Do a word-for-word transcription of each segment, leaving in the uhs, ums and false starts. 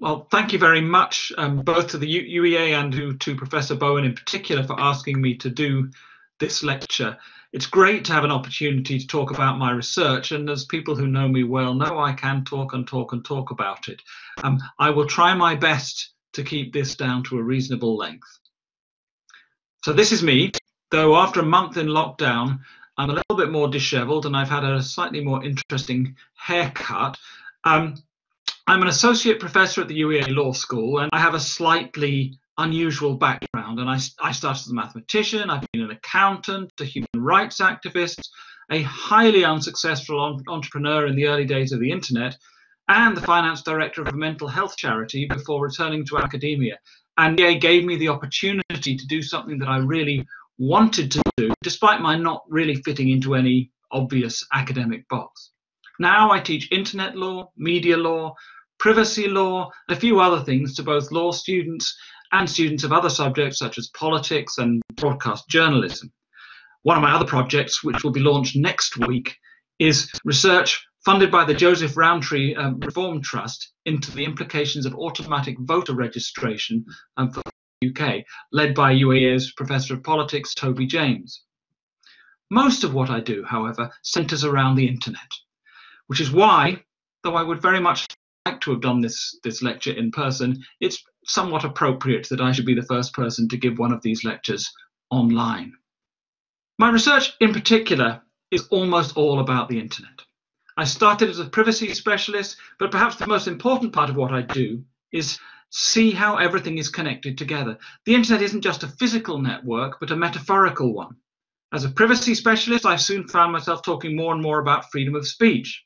Well, thank you very much, um, both to the U E A and to, to Professor Bowen in particular for asking me to do this lecture. It's great to have an opportunity to talk about my research, and as people who know me well know, I can talk and talk and talk about it. Um, I will try my best to keep this down to a reasonable length. So this is me, though after a month in lockdown, I'm a little bit more disheveled and I've had a slightly more interesting haircut. Um, I'm an associate professor at the U E A Law School, and I have a slightly unusual background. And I, I started as a mathematician, I've been an accountant, a human rights activist, a highly unsuccessful on, entrepreneur in the early days of the internet, and the finance director of a mental health charity before returning to academia. And U E A gave me the opportunity to do something that I really wanted to do, despite my not really fitting into any obvious academic box. Now I teach internet law, media law, privacy law, and a few other things to both law students and students of other subjects such as politics and broadcast journalism. One of my other projects, which will be launched next week, is research funded by the Joseph Rowntree um, Reform Trust into the implications of automatic voter registration um, for the U K, led by U E A's Professor of Politics, Toby James. Most of what I do, however, centres around the internet, which is why, though I would very much like to have done this, this lecture in person, it's somewhat appropriate that I should be the first person to give one of these lectures online. My research in particular is almost all about the internet. I started as a privacy specialist, but perhaps the most important part of what I do is see how everything is connected together. The internet isn't just a physical network, but a metaphorical one. As a privacy specialist, I soon found myself talking more and more about freedom of speech.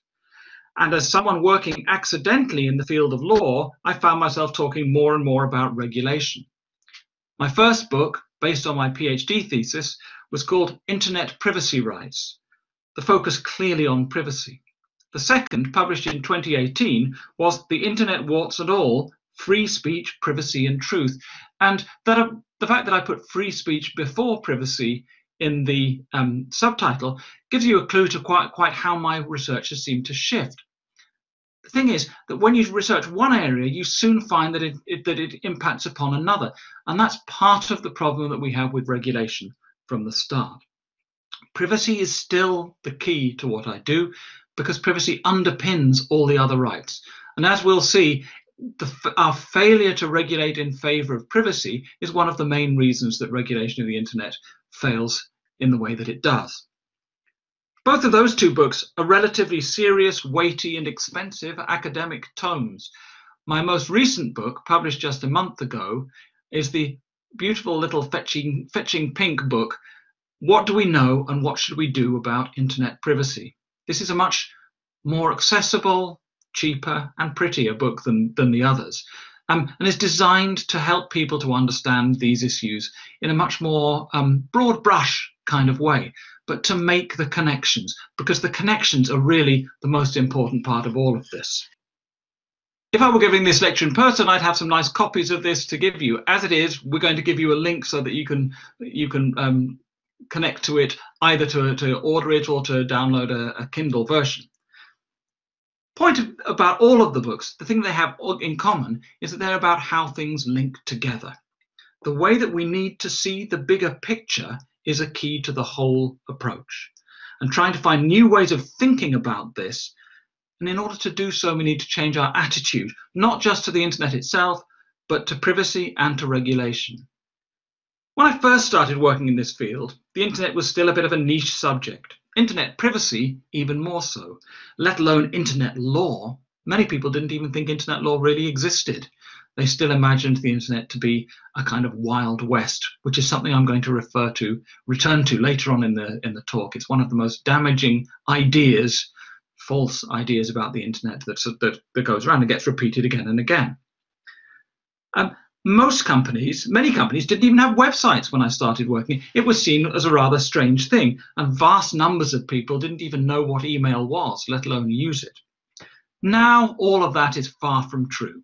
And as someone working accidentally in the field of law, I found myself talking more and more about regulation. My first book, based on my PhD thesis, was called Internet Privacy Rights, the focus clearly on privacy. The second, published in twenty eighteen, was The Internet Warts at All: Free Speech, Privacy and Truth. And that, the fact that I put free speech before privacy in the um, subtitle gives you a clue to quite, quite how my research has seemed to shift. The thing is that when you research one area, you soon find that it, it, that it impacts upon another. And that's part of the problem that we have with regulation from the start. Privacy is still the key to what I do, because privacy underpins all the other rights. And as we'll see, the, our failure to regulate in favor of privacy is one of the main reasons that regulation of the internet fails in the way that it does. Both of those two books are relatively serious, weighty, and expensive academic tomes. My most recent book, published just a month ago, is the beautiful little fetching, fetching pink book, What Do We Know and What Should We Do About Internet Privacy? This is a much more accessible, cheaper, and prettier book than, than the others. Um, and is designed to help people to understand these issues in a much more um, broad brush kind of way, but to make the connections, because the connections are really the most important part of all of this. If I were giving this lecture in person, I'd have some nice copies of this to give you. As it is, we're going to give you a link so that you can, you can um, connect to it, either to, to order it or to download a, a Kindle version. Point of, about all of the books, the thing they have all in common is that they're about how things link together. The way that we need to see the bigger picture is a key to the whole approach, and trying to find new ways of thinking about this. And in order to do so, we need to change our attitude, not just to the internet itself, but to privacy and to regulation. When I first started working in this field, the internet was still a bit of a niche subject. Internet privacy, even more so, let alone internet law. Many people didn't even think internet law really existed. They still imagined the internet to be a kind of wild west, which is something I'm going to refer to, return to later on in the, in the talk. It's one of the most damaging ideas, false ideas about the internet that, that, that goes around and gets repeated again and again. Um, Most companies, many companies, didn't even have websites when I started working. It was seen as a rather strange thing, and vast numbers of people didn't even know what email was, let alone use it. Now, all of that is far from true.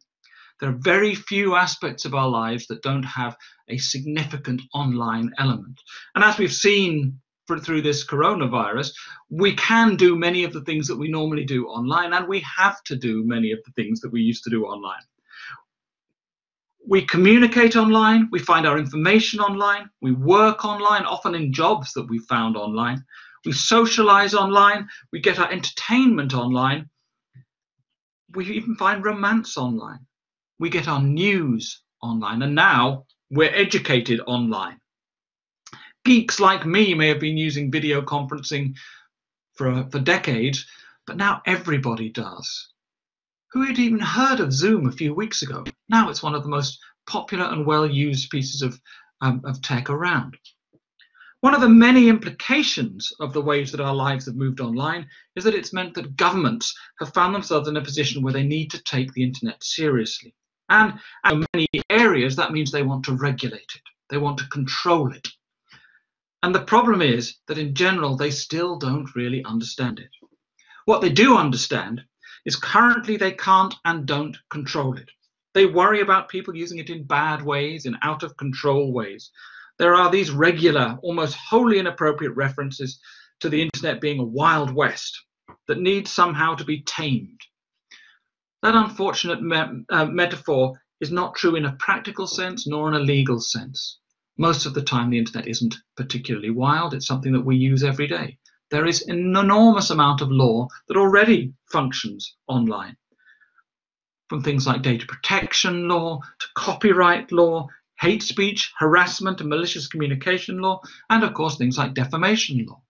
There are very few aspects of our lives that don't have a significant online element. And as we've seen for, through this coronavirus, we can do many of the things that we normally do online, and we have to do many of the things that we used to do online. We communicate online, we find our information online, we work online, often in jobs that we found online, we socialize online, we get our entertainment online, we even find romance online, we get our news online, and now we're educated online. Geeks like me may have been using video conferencing for, for decades, but now everybody does. Who had even heard of Zoom a few weeks ago? Now it's one of the most popular and well-used pieces of, um, of tech around. One of the many implications of the ways that our lives have moved online is that it's meant that governments have found themselves in a position where they need to take the internet seriously. And in many areas, that means they want to regulate it. They want to control it. And the problem is that in general, they still don't really understand it. What they do understand is currently they can't and don't control it. They worry about people using it in bad ways, in out of control ways. There are these regular, almost wholly inappropriate references to the internet being a wild west that needs somehow to be tamed. That unfortunate me- uh, metaphor is not true in a practical sense nor in a legal sense. Most of the time, the internet isn't particularly wild. It's something that we use every day. There is an enormous amount of law that already functions online, from things like data protection law to copyright law, hate speech, harassment and malicious communication law, and of course things like defamation law.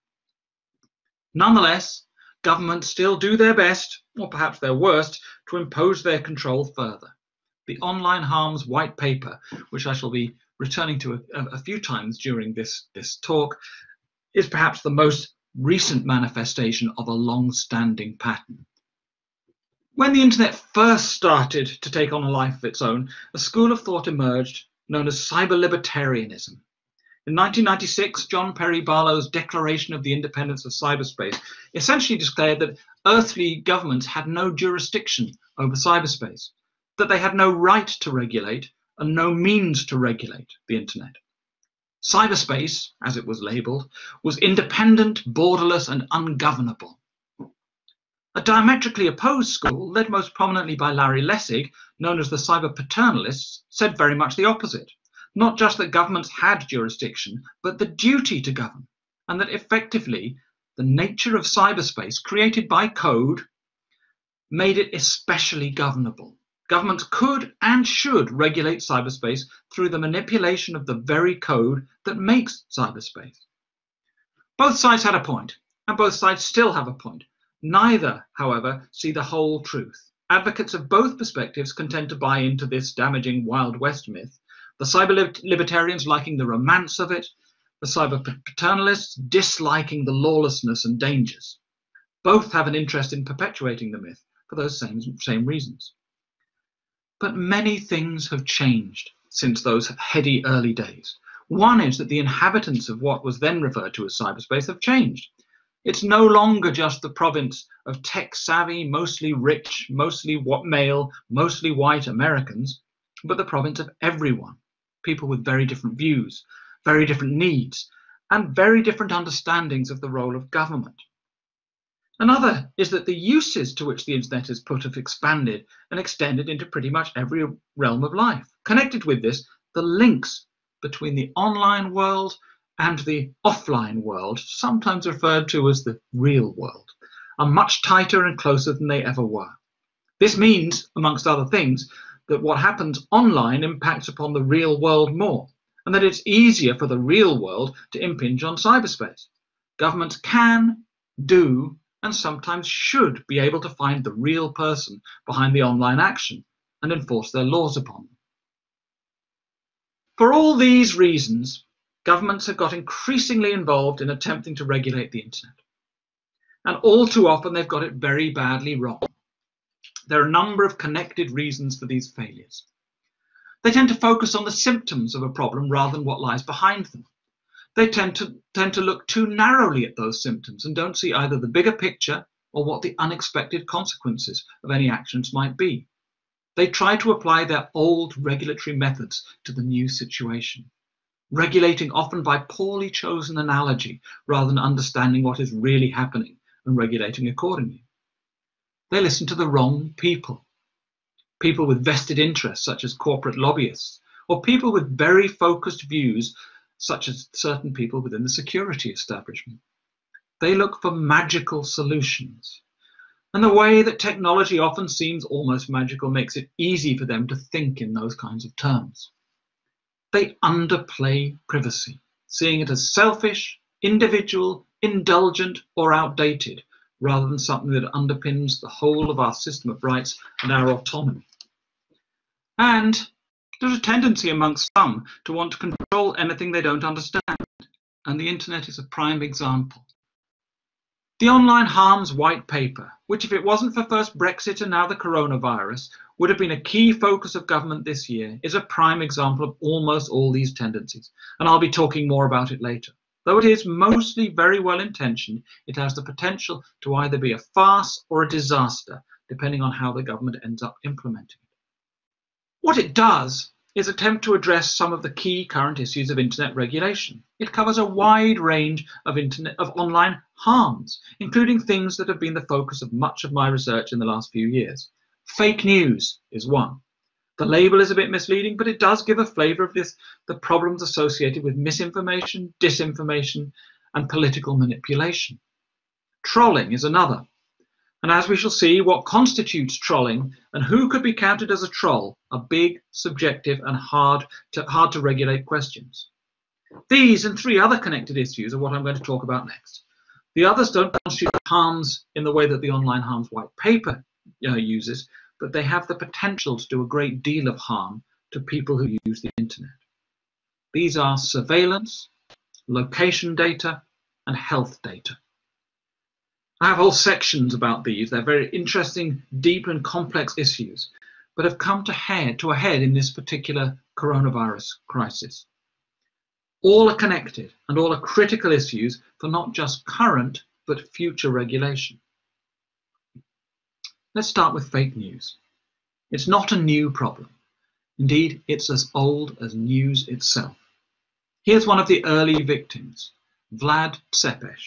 Nonetheless, governments still do their best, or perhaps their worst, to impose their control further. The Online Harms White Paper, which I shall be returning to a, a few times during this, this talk, is perhaps the most recent manifestation of a long-standing pattern. When the internet first started to take on a life of its own, a school of thought emerged known as cyber-libertarianism. In nineteen ninety-six, John Perry Barlow's Declaration of the Independence of Cyberspace essentially declared that earthly governments had no jurisdiction over cyberspace, that they had no right to regulate and no means to regulate the internet. Cyberspace, as it was labelled, was independent, borderless and ungovernable. A diametrically opposed school, led most prominently by Larry Lessig, known as the cyber-paternalists, said very much the opposite. Not just that governments had jurisdiction, but the duty to govern, and that effectively the nature of cyberspace created by code made it especially governable. Governments could and should regulate cyberspace through the manipulation of the very code that makes cyberspace. Both sides had a point, and both sides still have a point. Neither, however, see the whole truth. Advocates of both perspectives contend to buy into this damaging Wild West myth, the cyber-libertarians liking the romance of it, the cyber-paternalists disliking the lawlessness and dangers. Both have an interest in perpetuating the myth for those same, same reasons. But many things have changed since those heady early days. One is that the inhabitants of what was then referred to as cyberspace have changed. It's no longer just the province of tech-savvy, mostly rich, mostly male, mostly white Americans, but the province of everyone. People with very different views, very different needs, and very different understandings of the role of government. Another is that the uses to which the internet is put have expanded and extended into pretty much every realm of life. Connected with this, the links between the online world and the offline world, sometimes referred to as the real world, are much tighter and closer than they ever were. This means, amongst other things, that what happens online impacts upon the real world more, and that it's easier for the real world to impinge on cyberspace. Governments can, do, and sometimes should be able to find the real person behind the online action and enforce their laws upon them. For all these reasons, governments have got increasingly involved in attempting to regulate the internet. And all too often, they've got it very badly wrong. There are a number of connected reasons for these failures. They tend to focus on the symptoms of a problem rather than what lies behind them. They tend to, tend to look too narrowly at those symptoms and don't see either the bigger picture or what the unexpected consequences of any actions might be. They try to apply their old regulatory methods to the new situation, regulating often by poorly chosen analogy rather than understanding what is really happening and regulating accordingly. They listen to the wrong people. people with vested interests, such as corporate lobbyists, or people with very focused views, such as certain people within the security establishment. They look for magical solutions. And the way that technology often seems almost magical makes it easy for them to think in those kinds of terms. They underplay privacy, seeing it as selfish, individual, indulgent, or outdated, rather than something that underpins the whole of our system of rights and our autonomy. And there's a tendency amongst some to want to control anything they don't understand, and the internet is a prime example. The Online Harms White Paper, which if it wasn't for first Brexit and now the coronavirus, would have been a key focus of government this year, is a prime example of almost all these tendencies, and I'll be talking more about it later. Though it is mostly very well intentioned, it has the potential to either be a farce or a disaster, depending on how the government ends up implementing it. What it does is attempt to address some of the key current issues of internet regulation. It covers a wide range of internet of online harms, including things that have been the focus of much of my research in the last few years. Fake news is one. The label is a bit misleading, but it does give a flavour of this, the problems associated with misinformation, disinformation, and political manipulation. Trolling is another. And as we shall see, what constitutes trolling and who could be counted as a troll are big, subjective, and hard to, hard to regulate questions. These and three other connected issues are what I'm going to talk about next. The others don't constitute harms in the way that the Online Harms White Paper uh, uses, but they have the potential to do a great deal of harm to people who use the internet. These are surveillance, location data, and health data. I have whole sections about these. They're very interesting, deep and complex issues, but have come to, head, to a head in this particular coronavirus crisis. All are connected and all are critical issues for not just current, but future regulation. Let's start with fake news. It's not a new problem. Indeed, it's as old as news itself. Here's one of the early victims, Vlad Tsepes.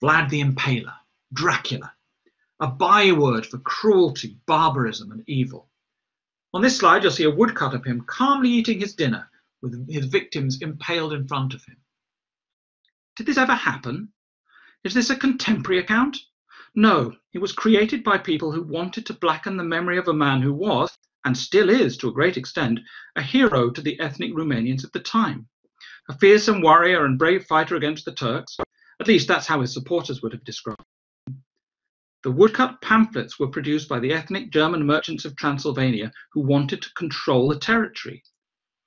Vlad the Impaler, Dracula, a byword for cruelty, barbarism, and evil. On this slide, you'll see a woodcut of him calmly eating his dinner with his victims impaled in front of him. Did this ever happen? Is this a contemporary account? No, it was created by people who wanted to blacken the memory of a man who was, and still is to a great extent, a hero to the ethnic Romanians at the time, a fearsome warrior and brave fighter against the Turks. At least that's how his supporters would have described him. The woodcut pamphlets were produced by the ethnic German merchants of Transylvania who wanted to control the territory.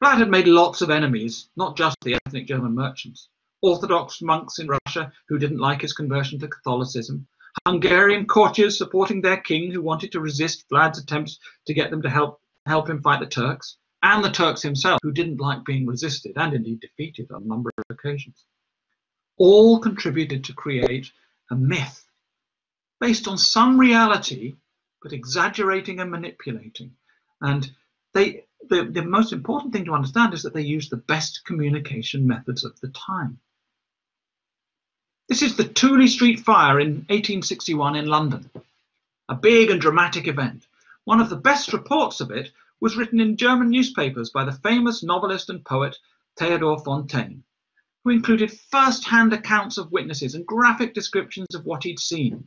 Vlad had made lots of enemies, not just the ethnic German merchants. Orthodox monks in Russia who didn't like his conversion to Catholicism, Hungarian courtiers supporting their king who wanted to resist Vlad's attempts to get them to help, help him fight the Turks, and the Turks himself who didn't like being resisted and indeed defeated on a number of occasions. All contributed to create a myth based on some reality, but exaggerating and manipulating. And they, the, the most important thing to understand is that they used the best communication methods of the time. This is the Tooley Street fire in eighteen sixty-one in London, a big and dramatic event. One of the best reports of it was written in German newspapers by the famous novelist and poet Theodor Fontane, who included first-hand accounts of witnesses and graphic descriptions of what he'd seen.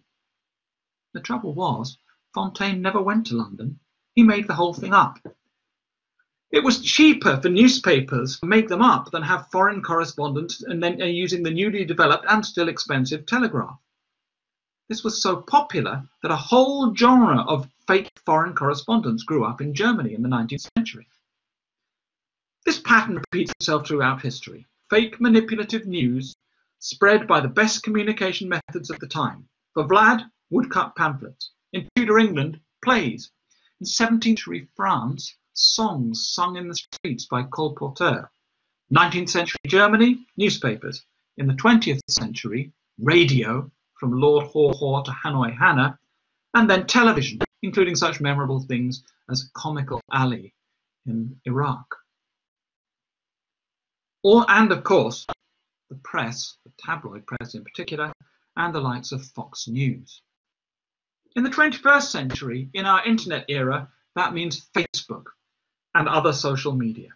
The trouble was, Fontane never went to London. He made the whole thing up. It was cheaper for newspapers to make them up than have foreign correspondents and then uh, using the newly developed and still expensive telegraph. This was so popular that a whole genre of fake foreign correspondence grew up in Germany in the nineteenth century. This pattern repeats itself throughout history. Fake manipulative news spread by the best communication methods of the time. For Vlad, woodcut pamphlets. In Tudor England, plays. In seventeenth century France, songs sung in the streets by colporteurs. nineteenth century Germany, newspapers. In the twentieth century, radio, from Lord Haw Haw to Hanoi Hannah, and then television, including such memorable things as Comical Ali in Iraq. Or, and of course, the press, the tabloid press in particular, and the likes of Fox News. In the twenty-first century, in our internet era, That means Facebook and other social media.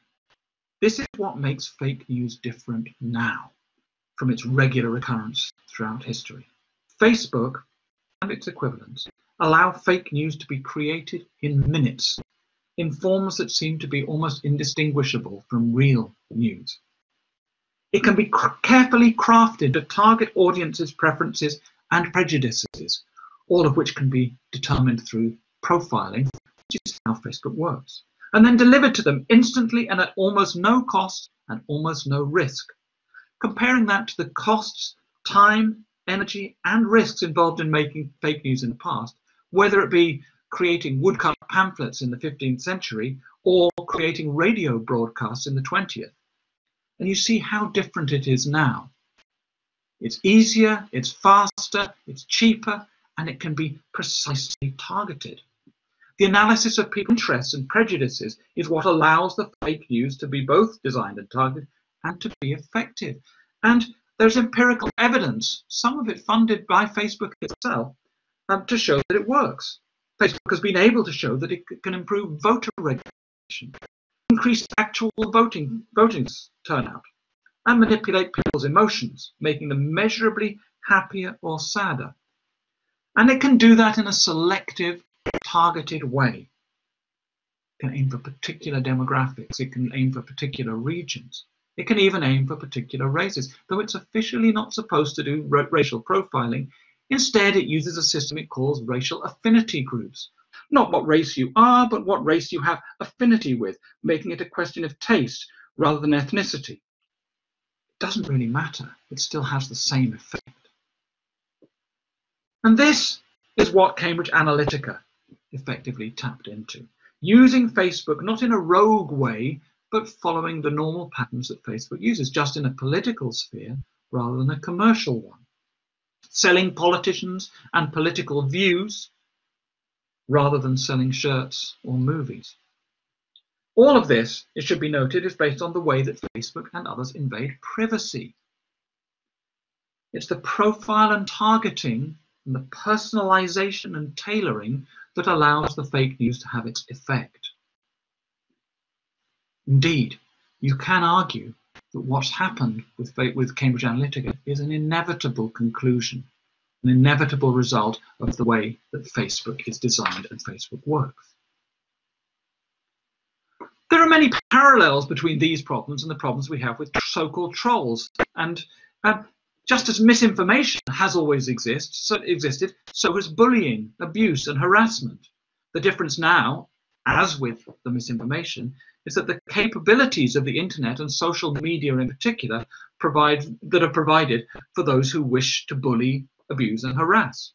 This is what makes fake news different now from its regular occurrence throughout history. Facebook and its equivalents allow fake news to be created in minutes, in forms that seem to be almost indistinguishable from real news. It can be carefully crafted to target audiences' preferences and prejudices, all of which can be determined through profiling, which is how Facebook works, and then delivered to them instantly and at almost no cost and almost no risk. Comparing that to the costs, time, energy, and risks involved in making fake news in the past, whether it be creating woodcut pamphlets in the fifteenth century or creating radio broadcasts in the twentieth. And you see how different it is now. It's easier, it's faster, it's cheaper, and it can be precisely targeted. The analysis of people's interests and prejudices is what allows the fake news to be both designed and targeted and to be effective. And there's empirical evidence, some of it funded by Facebook itself, um, to show that it works. Facebook has been able to show that it can improve voter registration, increase actual voting voting turnout, and manipulate people's emotions, making them measurably happier or sadder. And it can do that in a selective, targeted way. It can aim for particular demographics. It can aim for particular regions. It can even aim for particular races, though it's officially not supposed to do racial profiling. Instead, it uses a system it calls racial affinity groups. Not what race you are, but what race you have affinity with, making it a question of taste rather than ethnicity. It doesn't really matter. It still has the same effect. And this is what Cambridge Analytica effectively tapped into, using Facebook not in a rogue way, but following the normal patterns that Facebook uses, just in a political sphere rather than a commercial one. Selling politicians and political views rather than selling shirts or movies. All of this, it should be noted, is based on the way that Facebook and others invade privacy. It's the profile and targeting and the personalization and tailoring that allows the fake news to have its effect. Indeed, you can argue that what's happened with, with Cambridge Analytica is an inevitable conclusion, an inevitable result of the way that Facebook is designed and Facebook works. There are many parallels between these problems and the problems we have with so-called trolls. And uh, just as misinformation has always exist, so existed, so has bullying, abuse, and harassment. The difference now, as with the misinformation, is that the capabilities of the internet and social media in particular provide that are provided for those who wish to bully, abuse, and harass.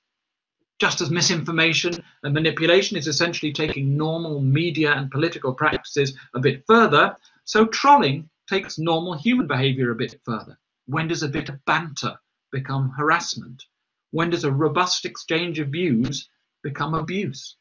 Just as misinformation and manipulation is essentially taking normal media and political practices a bit further, so trolling takes normal human behavior a bit further. When does a bit of banter become harassment? When does a robust exchange of views become abuse?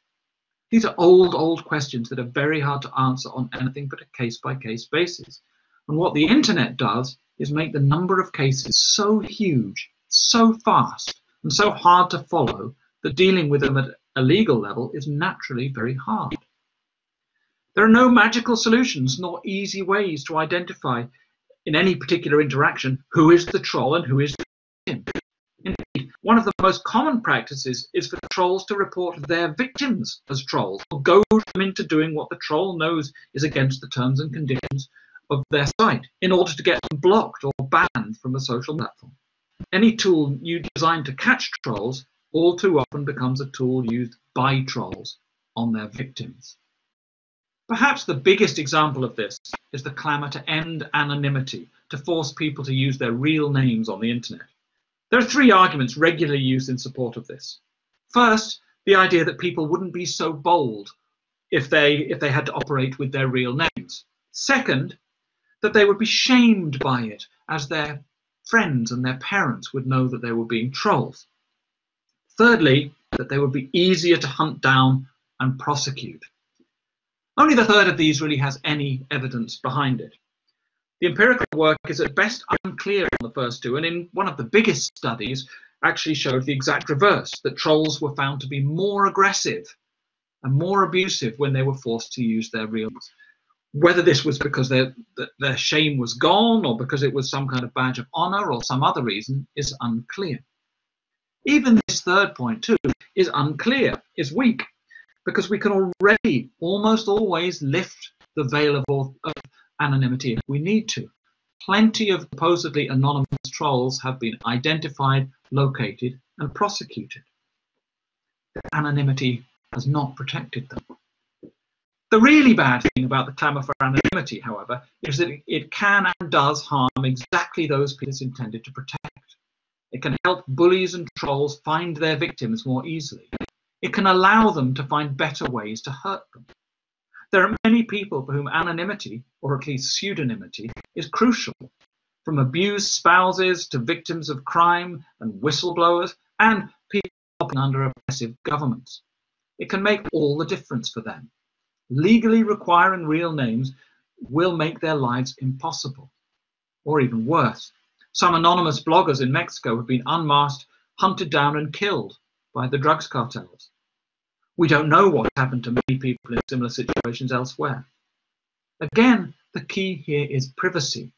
These are old, old questions that are very hard to answer on anything but a case-by-case basis. And what the internet does is make the number of cases so huge, so fast, and so hard to follow that dealing with them at a legal level is naturally very hard. There are no magical solutions nor easy ways to identify in any particular interaction who is the troll and who is the victim. Indeed, one of the most common practices is for trolls to report their victims as trolls, or goad them into doing what the troll knows is against the terms and conditions of their site, in order to get them blocked or banned from a social platform. Any tool you design to catch trolls all too often becomes a tool used by trolls on their victims. Perhaps the biggest example of this is the clamour to end anonymity, to force people to use their real names on the internet. There are three arguments regularly used in support of this. First, the idea that people wouldn't be so bold if they, if they had to operate with their real names. Second, that they would be shamed by it, as their friends and their parents would know that they were being trolls. Thirdly, that they would be easier to hunt down and prosecute. Only the third of these really has any evidence behind it. The empirical work is at best unclear on the first two, and in one of the biggest studies actually showed the exact reverse, that trolls were found to be more aggressive and more abusive when they were forced to use their real names. Whether this was because their, their shame was gone or because it was some kind of badge of honor or some other reason is unclear. Even this third point, too, is unclear, is weak, because we can already almost always lift the veil of, of anonymity if we need to. Plenty of supposedly anonymous trolls have been identified, located, and prosecuted. Their anonymity has not protected them. The really bad thing about the clamour for anonymity, however, is that it can and does harm exactly those people it's intended to protect. It can help bullies and trolls find their victims more easily. It can allow them to find better ways to hurt them. There are many people for whom anonymity, or at least pseudonymity, is crucial, from abused spouses to victims of crime and whistleblowers, and people under oppressive governments. It can make all the difference for them. Legally requiring real names will make their lives impossible, or even worse. Some anonymous bloggers in Mexico have been unmasked, hunted down and killed by the drugs cartels. We don't know what happened to many people in similar situations elsewhere. Again, the key here is privacy.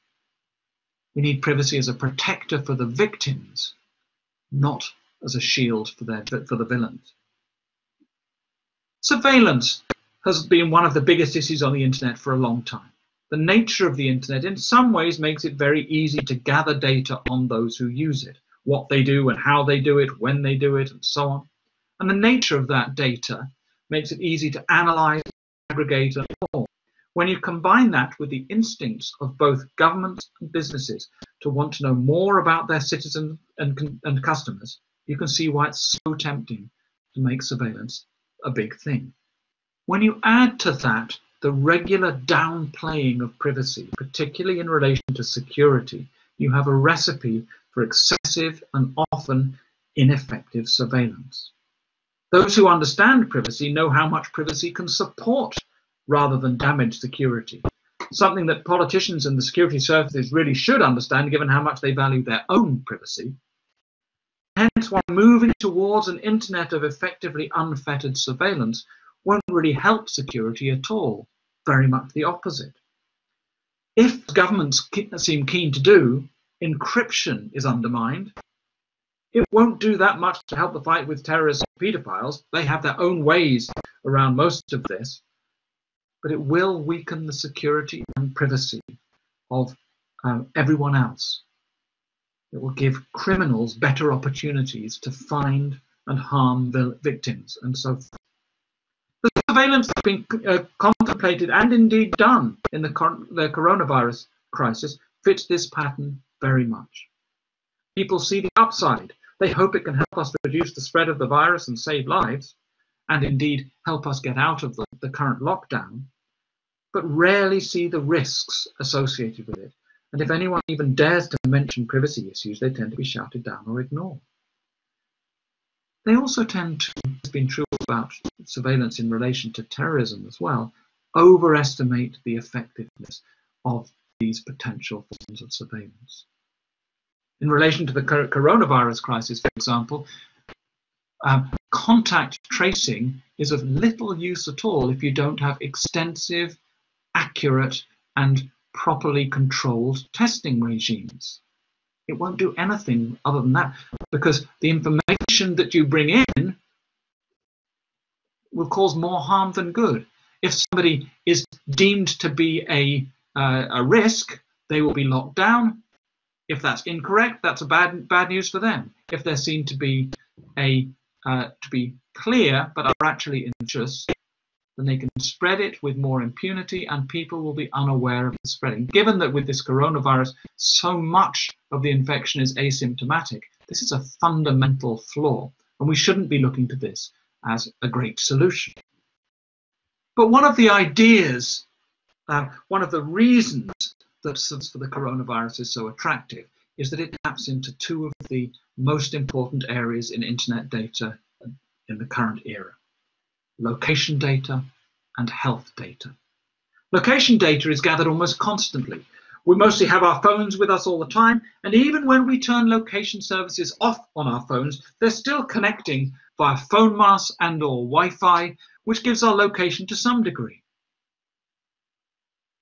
We need privacy as a protector for the victims, not as a shield for, their, for the villains. Surveillance has been one of the biggest issues on the internet for a long time. The nature of the internet in some ways makes it very easy to gather data on those who use it, what they do and how they do it, when they do it, and so on. And the nature of that data makes it easy to analyze, aggregate, and more. When you combine that with the instincts of both governments and businesses to want to know more about their citizens and, and customers, you can see why it's so tempting to make surveillance a big thing. When you add to that the regular downplaying of privacy, particularly in relation to security, you have a recipe for excessive and often ineffective surveillance. Those who understand privacy know how much privacy can support rather than damage security, something that politicians and the security services really should understand given how much they value their own privacy. Hence, while moving towards an internet of effectively unfettered surveillance won't really help security at all, very much the opposite. If governments seem keen to do, encryption is undermined. It won't do that much to help the fight with terrorists and paedophiles. They have their own ways around most of this, but it will weaken the security and privacy of um, everyone else. It will give criminals better opportunities to find and harm the victims and so forth. The surveillance that's been uh, contemplated and indeed done in the, con the coronavirus crisis fits this pattern very much. People see the upside. They hope it can help us reduce the spread of the virus and save lives, and indeed help us get out of the, the current lockdown, but rarely see the risks associated with it. And if anyone even dares to mention privacy issues, they tend to be shouted down or ignored. They also tend to, it's been true about surveillance in relation to terrorism as well, overestimate the effectiveness of these potential forms of surveillance. In relation to the coronavirus crisis, for example, um, contact tracing is of little use at all if you don't have extensive, accurate, and properly controlled testing regimes. It won't do anything other than that, because the information that you bring in will cause more harm than good. If somebody is deemed to be a, uh, a risk, they will be locked down. If that's incorrect, that's a bad, bad news for them. If they're seen to be, a, uh, to be clear but are actually anxious, then they can spread it with more impunity and people will be unaware of the spreading. Given that with this coronavirus, so much of the infection is asymptomatic, this is a fundamental flaw, and we shouldn't be looking to this as a great solution. But one of the ideas, uh, one of the reasons that for the coronavirus is so attractive is that it taps into two of the most important areas in internet data in the current era: location data and health data. Location data is gathered almost constantly. We mostly have our phones with us all the time, and even when we turn location services off on our phones, they're still connecting via phone masks and or Wi-Fi which gives our location to some degree.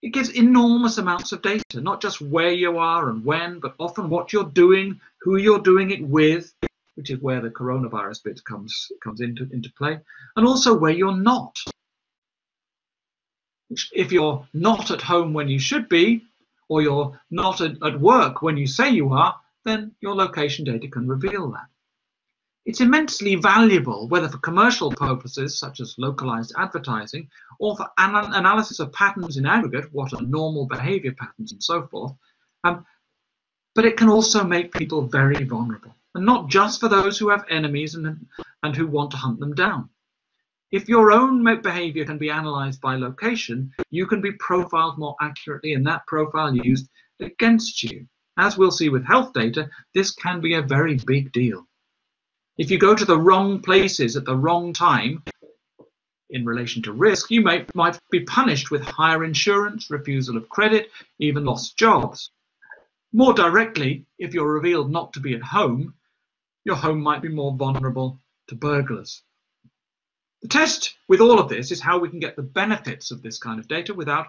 It gives enormous amounts of data, not just where you are and when, but often what you're doing, who you're doing it with, which is where the coronavirus bit comes, comes into, into play, and also where you're not. If you're not at home when you should be, or you're not at, at work when you say you are, then your location data can reveal that. It's immensely valuable, whether for commercial purposes, such as localized advertising, or for an analysis of patterns in aggregate, what are normal behavior patterns and so forth. Um, but it can also make people very vulnerable, and not just for those who have enemies and, and who want to hunt them down. If your own behavior can be analyzed by location, you can be profiled more accurately and that profile used against you. As we'll see with health data, this can be a very big deal. If you go to the wrong places at the wrong time in relation to risk, you may, might be punished with higher insurance, refusal of credit, even lost jobs. More directly, if you're revealed not to be at home, your home might be more vulnerable to burglars. The test with all of this is how we can get the benefits of this kind of data without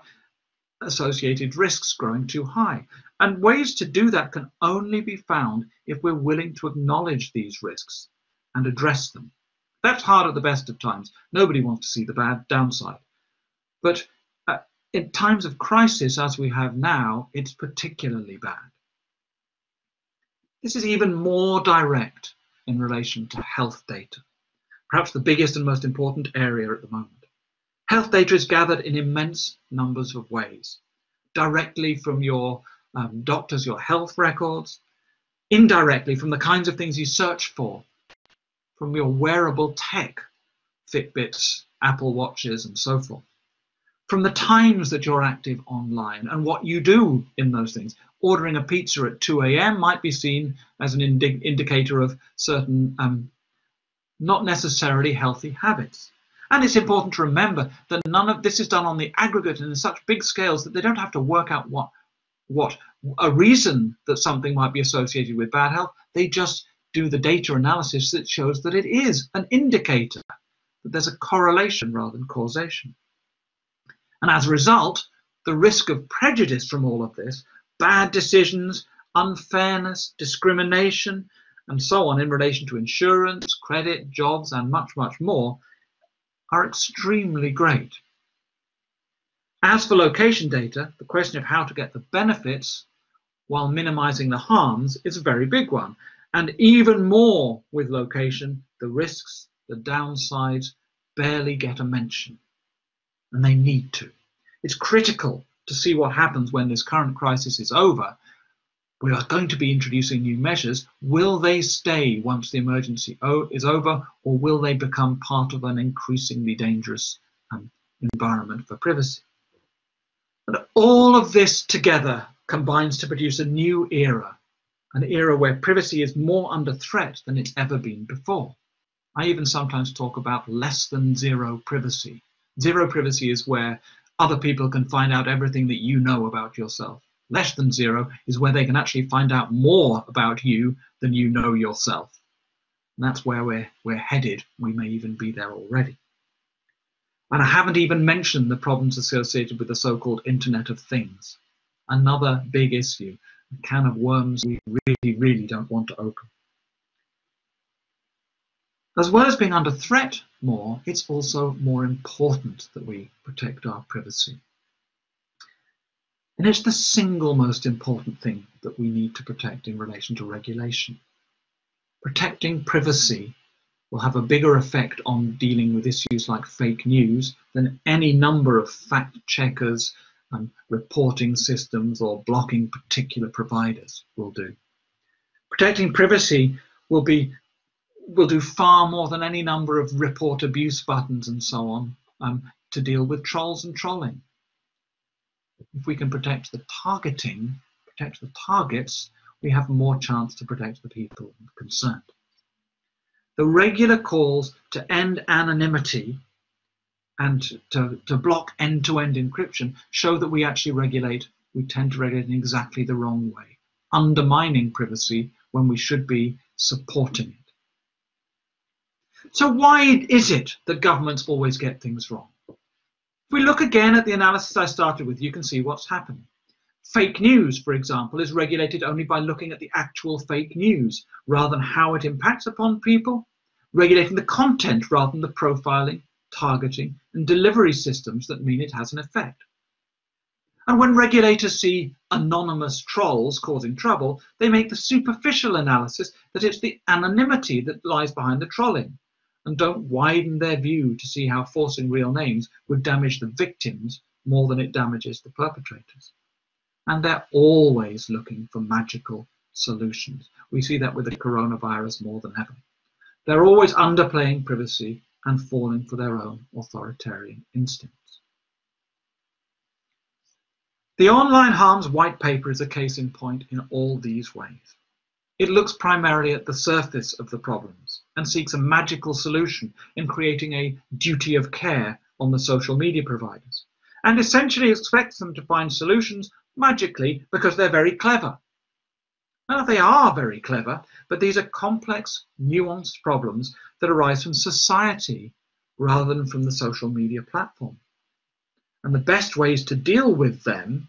associated risks growing too high. And ways to do that can only be found if we're willing to acknowledge these risks and address them. That's hard at the best of times. Nobody wants to see the bad downside. But uh, in times of crisis, as we have now, it's particularly bad. This is even more direct in relation to health data, perhaps the biggest and most important area at the moment. Health data is gathered in immense numbers of ways, directly from your um, doctors, your health records, indirectly from the kinds of things you search for, from your wearable tech, Fitbits, Apple Watches, and so forth, from the times that you're active online and what you do in those things. Ordering a pizza at two A M might be seen as an indi indicator of certain um, not necessarily healthy habits. And it's important to remember that none of this is done on the aggregate and in such big scales that they don't have to work out what, what a reason that something might be associated with bad health. They just do the data analysis that shows that it is an indicator, that there's a correlation rather than causation. And as a result, the risk of prejudice from all of this, bad decisions, unfairness, discrimination, and so on in relation to insurance, credit, jobs, and much, much more, are extremely great. As for location data, the question of how to get the benefits while minimizing the harms is a very big one. And even more with location, the risks, the downsides barely get a mention, and they need to. It's critical to see what happens when this current crisis is over. We are going to be introducing new measures. Will they stay once the emergency is over, or will they become part of an increasingly dangerous um, environment for privacy? And all of this together combines to produce a new era, an era where privacy is more under threat than it's ever been before. I even sometimes talk about less than zero privacy. Zero privacy is where other people can find out everything that you know about yourself. Less than zero is where they can actually find out more about you than you know yourself. And that's where we're, we're headed. We may even be there already. And I haven't even mentioned the problems associated with the so-called Internet of Things, another big issue, a can of worms we really, really don't want to open. As well as being under threat more, it's also more important that we protect our privacy. And it's the single most important thing that we need to protect in relation to regulation. Protecting privacy will have a bigger effect on dealing with issues like fake news than any number of fact checkers and reporting systems or blocking particular providers will do. Protecting privacy will be, will do far more than any number of report abuse buttons and so on um, to deal with trolls and trolling. If we can protect the targeting, protect the targets, we have more chance to protect the people concerned. The regular calls to end anonymity and to, to block end-to-end encryption show that we actually regulate, we tend to regulate in exactly the wrong way, undermining privacy when we should be supporting it. So why is it that governments always get things wrong? If we look again at the analysis I started with, you can see what's happening. Fake news, for example, is regulated only by looking at the actual fake news rather than how it impacts upon people, regulating the content rather than the profiling, targeting and delivery systems that mean it has an effect. And when regulators see anonymous trolls causing trouble, they make the superficial analysis that it's the anonymity that lies behind the trolling, and don't widen their view to see how forcing real names would damage the victims more than it damages the perpetrators. And they're always looking for magical solutions. We see that with the coronavirus more than ever. They're always underplaying privacy and falling for their own authoritarian instincts. The Online Harms White Paper is a case in point in all these ways. It looks primarily at the surface of the problems and seeks a magical solution in creating a duty of care on the social media providers, and essentially expects them to find solutions magically because they're very clever. Now, they are very clever, but these are complex, nuanced problems that arise from society rather than from the social media platform. And the best ways to deal with them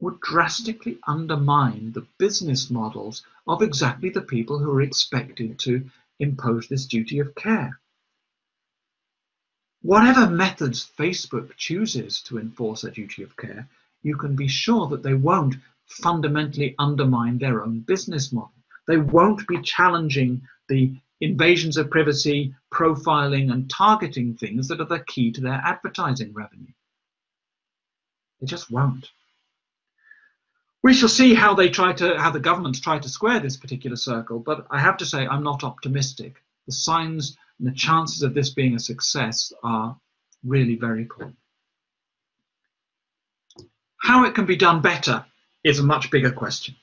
would drastically undermine the business models of exactly the people who are expected to impose this duty of care. Whatever methods Facebook chooses to enforce a duty of care, you can be sure that they won't fundamentally undermine their own business model. They won't be challenging the invasions of privacy, profiling and targeting things that are the key to their advertising revenue. They just won't. We shall see how they try to, how the governments try to square this particular circle, but I have to say I'm not optimistic. The signs and the chances of this being a success are really very poor. How it can be done better is a much bigger question.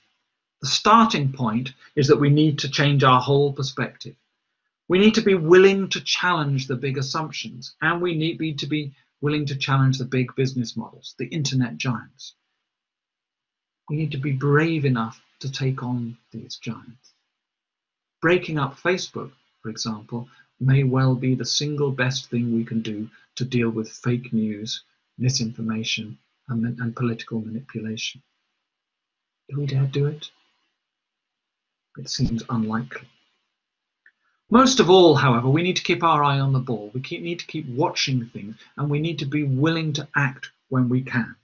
The starting point is that we need to change our whole perspective. We need to be willing to challenge the big assumptions, and we need to be willing to challenge the big business models, the internet giants. We need to be brave enough to take on these giants. Breaking up Facebook, for example, may well be the single best thing we can do to deal with fake news, misinformation, and, and political manipulation. Do we dare do it? It seems unlikely. Most of all, however, we need to keep our eye on the ball. We keep, need to keep watching things, and we need to be willing to act when we can.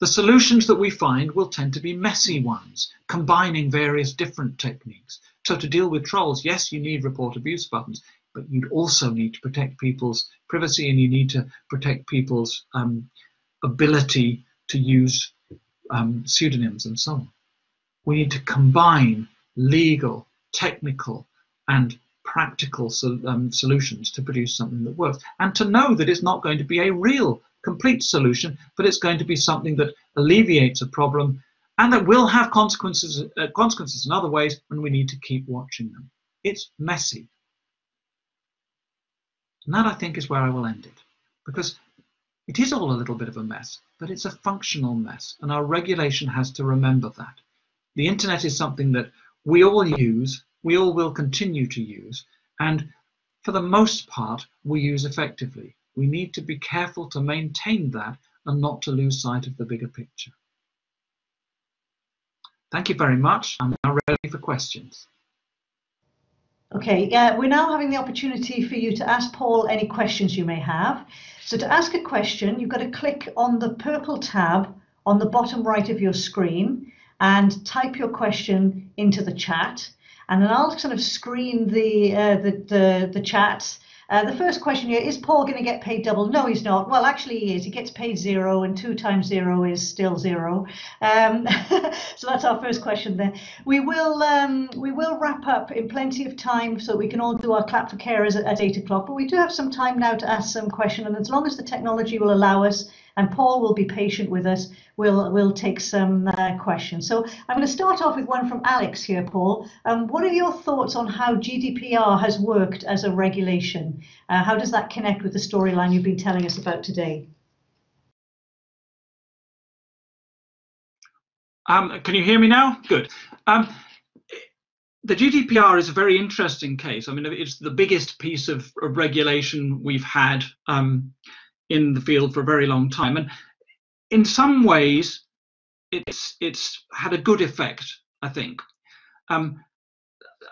The solutions that we find will tend to be messy ones, combining various different techniques. So to deal with trolls, yes, you need report abuse buttons, but you'd also need to protect people's privacy, and you need to protect people's um, ability to use um, pseudonyms and so on. We need to combine legal, technical, and practical so, um, solutions to produce something that works, and to know that it's not going to be a real, complete solution, but it's going to be something that alleviates a problem and that will have consequences, uh, consequences in other ways, and we need to keep watching them. It's messy. And that, I think, is where I will end it, because it is all a little bit of a mess, but it's a functional mess, and our regulation has to remember that. The internet is something that we all use, we all will continue to use, and for the most part, we use effectively. We need to be careful to maintain that and not to lose sight of the bigger picture. Thank you very much. I'm now ready for questions. Okay, yeah, we're now having the opportunity for you to ask Paul any questions you may have. So to ask a question, you've got to click on the purple tab on the bottom right of your screen and type your question into the chat, and then I'll kind of screen the uh, the, the the chat. Uh, the first question here is: Paul going to get paid double? No, he's not. Well, actually, he is. He gets paid zero, and two times zero is still zero. Um, so that's our first question there. We will um, we will wrap up in plenty of time so we can all do our clap for carers at, at eight o'clock. But we do have some time now to ask some question, and as long as the technology will allow us, and Paul will be patient with us, We'll, we'll take some uh, questions. So I'm going to start off with one from Alex here, Paul. Um, what are your thoughts on how G D P R has worked as a regulation? Uh, how does that connect with the storyline you've been telling us about today? Um, can you hear me now? Good. Um, the G D P R is a very interesting case. I mean, it's the biggest piece of, of regulation we've had um, in the field for a very long time. And in some ways, it's, it's had a good effect, I think. Um,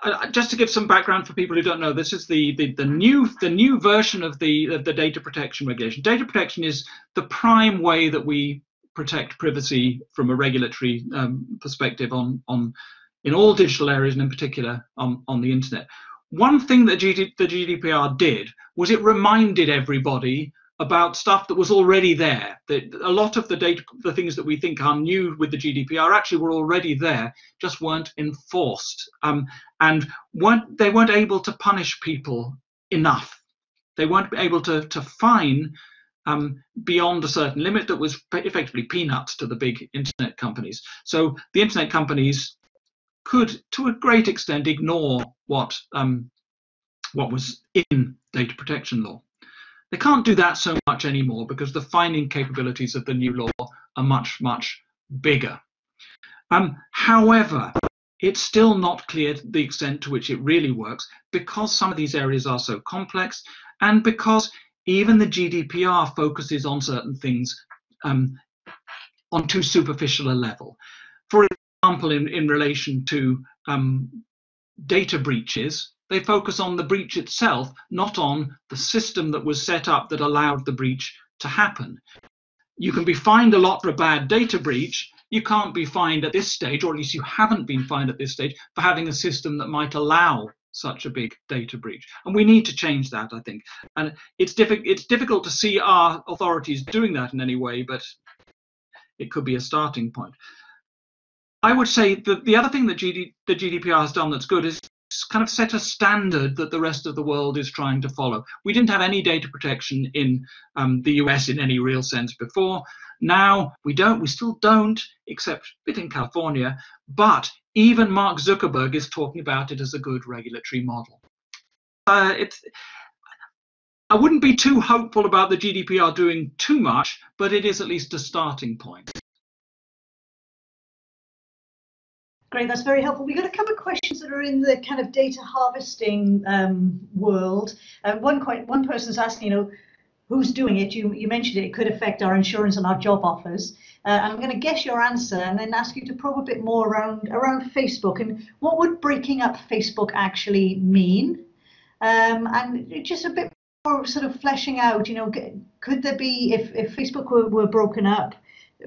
I, just to give some background for people who don't know, this is the, the, the, new, the new version of the, the, the data protection regulation. Data protection is the prime way that we protect privacy from a regulatory um, perspective on, on in all digital areas, and in particular on, on the internet. One thing that G D, the G D P R did was it reminded everybody about stuff that was already there. That a lot of the data, the things that we think are new with the G D P R actually were already there, just weren't enforced. Um, and weren't, they weren't able to punish people enough. They weren't able to, to fine Um, beyond a certain limit that was effectively peanuts to the big internet companies. So the internet companies could, to a great extent, ignore what um, what was in data protection law. They can't do that so much anymore because the fining capabilities of the new law are much, much bigger. Um, however, it's still not clear the extent to which it really works because some of these areas are so complex and because even the G D P R focuses on certain things um, on too superficial a level. For example, in, in relation to um, data breaches, they focus on the breach itself, not on the system that was set up that allowed the breach to happen. You can be fined a lot for a bad data breach. You can't be fined at this stage, or at least you haven't been fined at this stage, for having a system that might allow such a big data breach. And we need to change that, I think. And it's, diffi it's difficult to see our authorities doing that in any way, but it could be a starting point. I would say that the other thing that G D the G D P R has done that's good is kind of set a standard that the rest of the world is trying to follow. We didn't have any data protection in um, the U S in any real sense before. Now we don't, we still don't, except a bit in California, but even Mark Zuckerberg is talking about it as a good regulatory model. Uh, it's, I wouldn't be too hopeful about the G D P R doing too much, but it is at least a starting point. Great, that's very helpful. We've got a couple of questions that are in the kind of data harvesting um, world. Uh, one, one person's asking, you know, who's doing it? You, you mentioned it, it could affect our insurance and our job offers. Uh, and I'm going to guess your answer and then ask you to probe a bit more around, around Facebook. And what would breaking up Facebook actually mean? Um, and just a bit more sort of fleshing out, you know, could there be, if, if Facebook were, were broken up,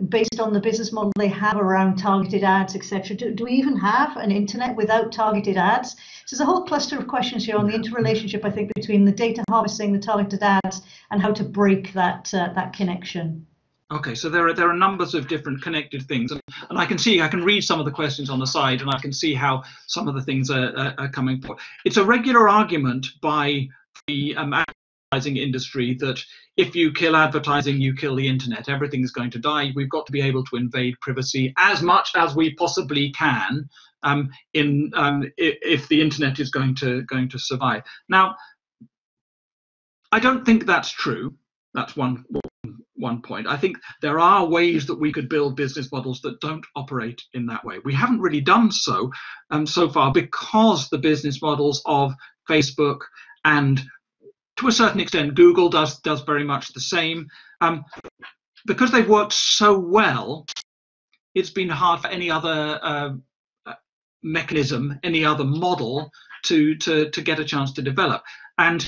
based on the business model they have around targeted ads, et cetera. Do, do we even have an internet without targeted ads? So there's a whole cluster of questions here on the interrelationship, I think, between the data harvesting, the targeted ads, and how to break that uh, that connection. Okay, so there are there are numbers of different connected things, and, and I can see I can read some of the questions on the side, and I can see how some of the things are, are, are coming forward. It's a regular argument by the um, advertising industry that if you kill advertising, you kill the internet. Everything's going to die. We've got to be able to invade privacy as much as we possibly can um, in um, if the internet is going to going to survive. Now, I don't think that's true. That's one one point. I think there are ways that we could build business models that don't operate in that way. We haven't really done so um, so far because the business models of Facebook and to a certain extent, Google does does very much the same. Um, because they've worked so well, it's been hard for any other uh, mechanism, any other model to, to, to get a chance to develop. And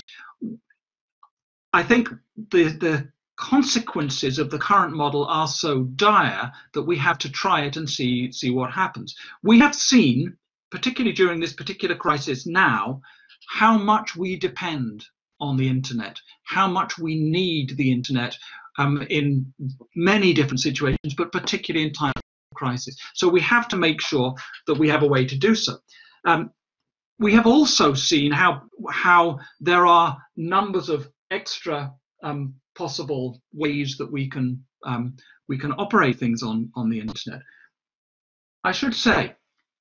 I think the, the consequences of the current model are so dire that we have to try it and see, see what happens. We have seen, particularly during this particular crisis now, how much we depend on the internet, how much we need the internet um, in many different situations, but particularly in times of crisis. So we have to make sure that we have a way to do so. Um, we have also seen how, how there are numbers of extra um, possible ways that we can, um, we can operate things on, on the internet. I should say,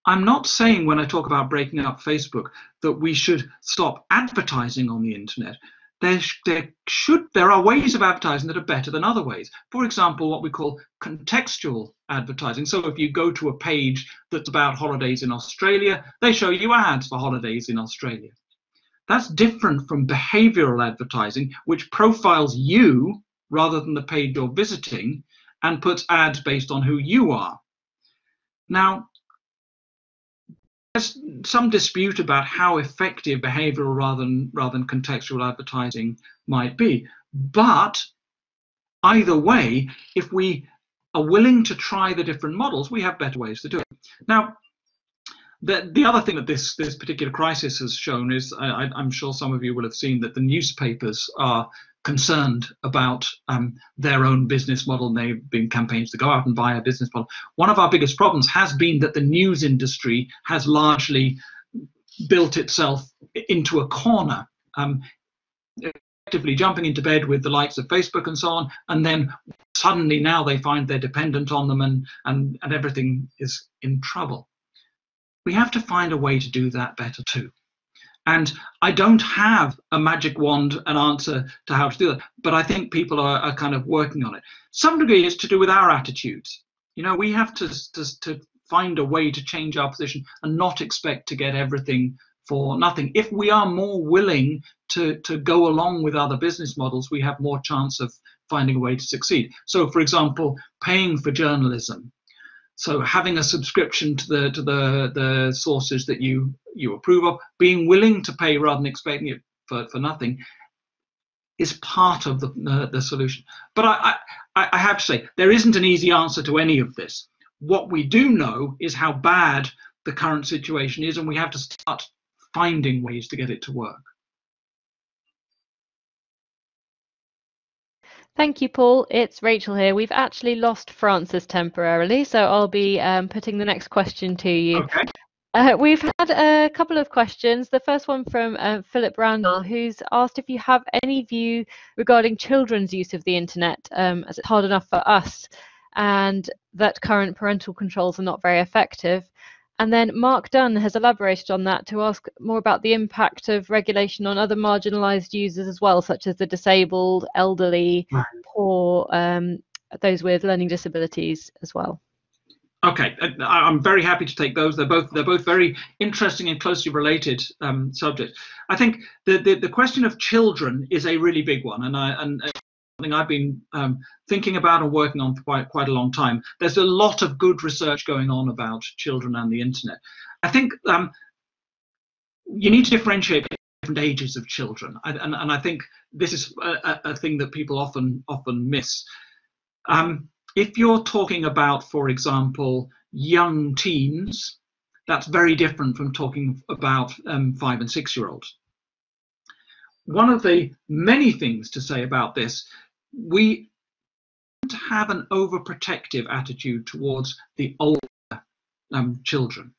I'm not saying when I talk about breaking up Facebook that we should stop advertising on the internet. there, there should there are ways of advertising that are better than other ways. For example, what we call contextual advertising. So if you go to a page that's about holidays in Australia, they show you ads for holidays in Australia. That's different from behavioral advertising, which profiles you rather than the page you're visiting and puts ads based on who you are. Now, there's some dispute about how effective behavioral rather than, rather than contextual advertising might be. But either way, if we are willing to try the different models, we have better ways to do it. Now, the, the other thing that this, this particular crisis has shown is, I, I'm sure some of you will have seen that the newspapers are concerned about um, their own business model, and they've been campaigns to go out and buy a business model. One of our biggest problems has been that the news industry has largely built itself into a corner, um, effectively jumping into bed with the likes of Facebook and so on, and then suddenly now they find they're dependent on them, and, and, and everything is in trouble. We have to find a way to do that better too. And I don't have a magic wand, an answer to how to do that, but I think people are, are kind of working on it. Some degree is to do with our attitudes. You know, we have to, to, to find a way to change our position and not expect to get everything for nothing. If we are more willing to, to go along with other business models, we have more chance of finding a way to succeed. So, for example, paying for journalism. So having a subscription to the to the, the sources that you, you approve of, being willing to pay rather than expecting it for, for nothing is part of the, uh, the solution. But I, I, I have to say, there isn't an easy answer to any of this. What we do know is how bad the current situation is, and we have to start finding ways to get it to work. Thank you, Paul. It's Rachel here. We've actually lost Francis temporarily, so I'll be um, putting the next question to you. Okay. Uh, we've had a couple of questions. The first one from uh, Philip Randall, who's asked if you have any view regarding children's use of the internet, um, as it's hard enough for us, and that current parental controls are not very effective. And then Mark Dunn has elaborated on that to ask more about the impact of regulation on other marginalised users as well, such as the disabled, elderly, right. poor, um, those with learning disabilities as well. Okay, I'm very happy to take those. They're both they're both very interesting and closely related um, subjects. I think the, the the question of children is a really big one, and I and. and something I've been um, thinking about and working on for quite, quite a long time. There's a lot of good research going on about children and the internet. I think um, you need to differentiate different ages of children, I, and, and I think this is a, a thing that people often, often miss. Um, if you're talking about, for example, young teens, that's very different from talking about um, five and six-year-olds. One of the many things to say about this, we have an overprotective attitude towards the older um, children.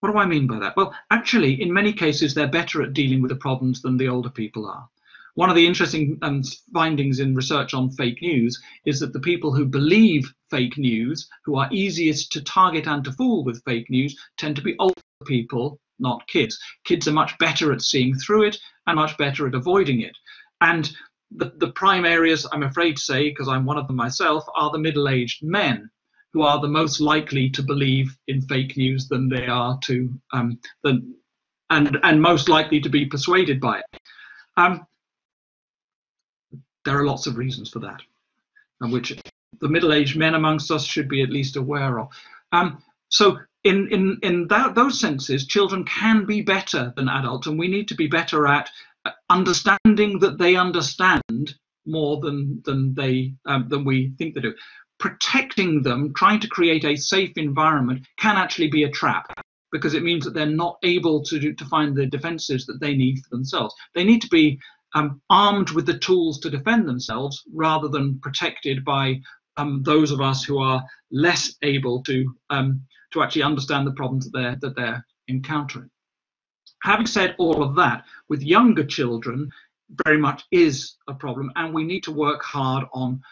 What do I mean by that? Well, actually, in many cases, they're better at dealing with the problems than the older people are. One of the interesting um, findings in research on fake news is that the people who believe fake news, who are easiest to target and to fool with fake news, tend to be older people, not kids. Kids are much better at seeing through it and much better at avoiding it. And the, the prime areas, I'm afraid to say, because I'm one of them myself, are the middle-aged men, who are the most likely to believe in fake news than they are to, um, than, and, and most likely to be persuaded by it. Um, there are lots of reasons for that, and which the middle-aged men amongst us should be at least aware of. Um, so. In, in, in that, those senses, children can be better than adults, and we need to be better at understanding that they understand more than, than, they, um, than we think they do. Protecting them, trying to create a safe environment, can actually be a trap, because it means that they're not able to, do, to find the defences that they need for themselves. They need to be um, armed with the tools to defend themselves, rather than protected by um, those of us who are less able to um, to actually understand the problems that they're, that they're encountering. Having said all of that, with younger children, very much is a problem, and we need to work hard on,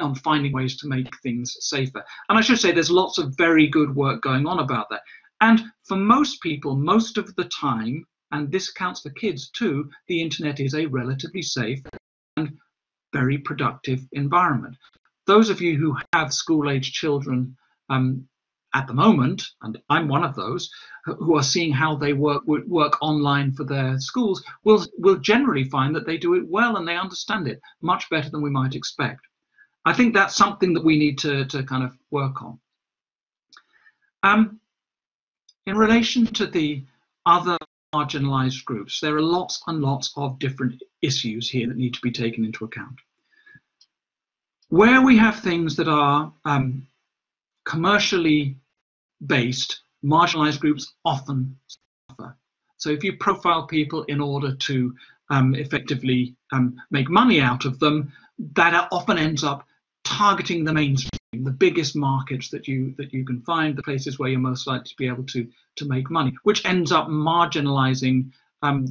on finding ways to make things safer. And I should say there's lots of very good work going on about that. And for most people, most of the time, and this counts for kids too, the internet is a relatively safe and very productive environment. Those of you who have school-age children um, at the moment, and I'm one of those, who are seeing how they work work online for their schools, will will generally find that they do it well and they understand it much better than we might expect. I think that's something that we need to, to kind of work on. Um, in relation to the other marginalized groups, there are lots and lots of different issues here that need to be taken into account. Where we have things that are um, commercially based, marginalized groups often suffer. So if you profile people in order to um, effectively um, make money out of them, that often ends up targeting the mainstream, the biggest markets that you that you can find, the places where you're most likely to be able to to make money, which ends up marginalizing um,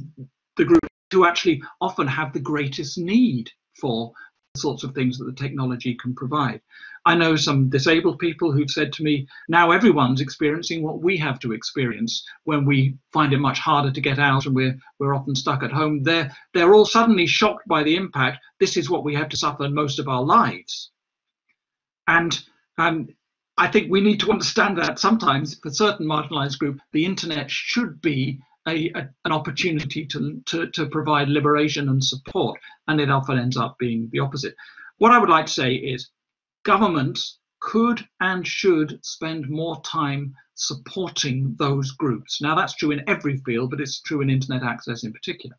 the group who actually often have the greatest need for the sorts of things that the technology can provide. I know some disabled people who've said to me, now everyone's experiencing what we have to experience when we find it much harder to get out and we're, we're often stuck at home. They're, they're all suddenly shocked by the impact. This is what we have to suffer most of our lives. And um, I think we need to understand that sometimes for certain marginalized group, the internet should be a, a, an opportunity to, to, to provide liberation and support, and it often ends up being the opposite. What I would like to say is, governments could and should spend more time supporting those groups. Now that's true in every field, but it's true in internet access in particular.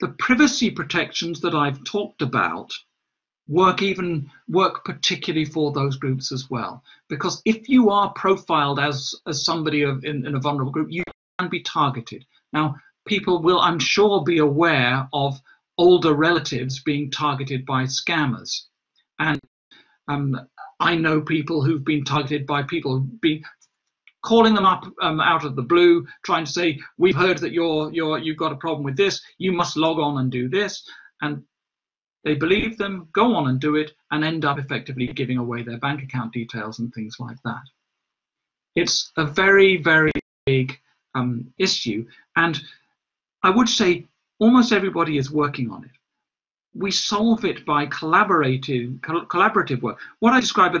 The privacy protections that I've talked about work even work particularly for those groups as well, because if you are profiled as, as somebody of, in, in a vulnerable group, you can be targeted. Now people will, I'm sure, be aware of older relatives being targeted by scammers. And um, I know people who've been targeted by people being, calling them up um, out of the blue, trying to say, we've heard that you're, you're, you've got a problem with this, you must log on and do this. And they believe them, go on and do it, and end up effectively giving away their bank account details and things like that. It's a very, very big um, issue. And I would say almost everybody is working on it. We solve it by collaborative, collaborative work. What I describe,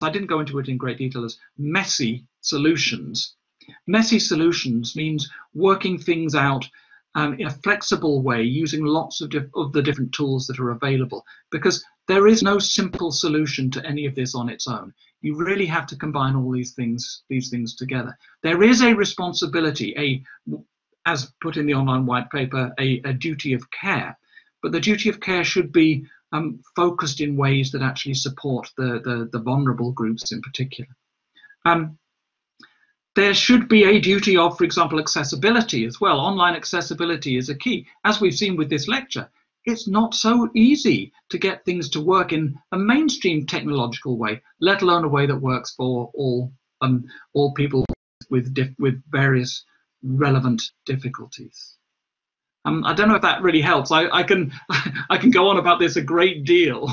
I didn't go into it in great detail, as messy solutions. Messy solutions means working things out um, in a flexible way, using lots of, of the different tools that are available, because there is no simple solution to any of this on its own. You really have to combine all these things, these things together. There is a responsibility, a, as put in the online white paper, a, a duty of care. But the duty of care should be um, focused in ways that actually support the, the, the vulnerable groups in particular. Um, there should be a duty of, for example, accessibility as well. Online accessibility is a key. As we've seen with this lecture, it's not so easy to get things to work in a mainstream technological way, let alone a way that works for all, um, all people with, diff with various relevant difficulties. Um, I don't know if that really helps. I, I can I can go on about this a great deal.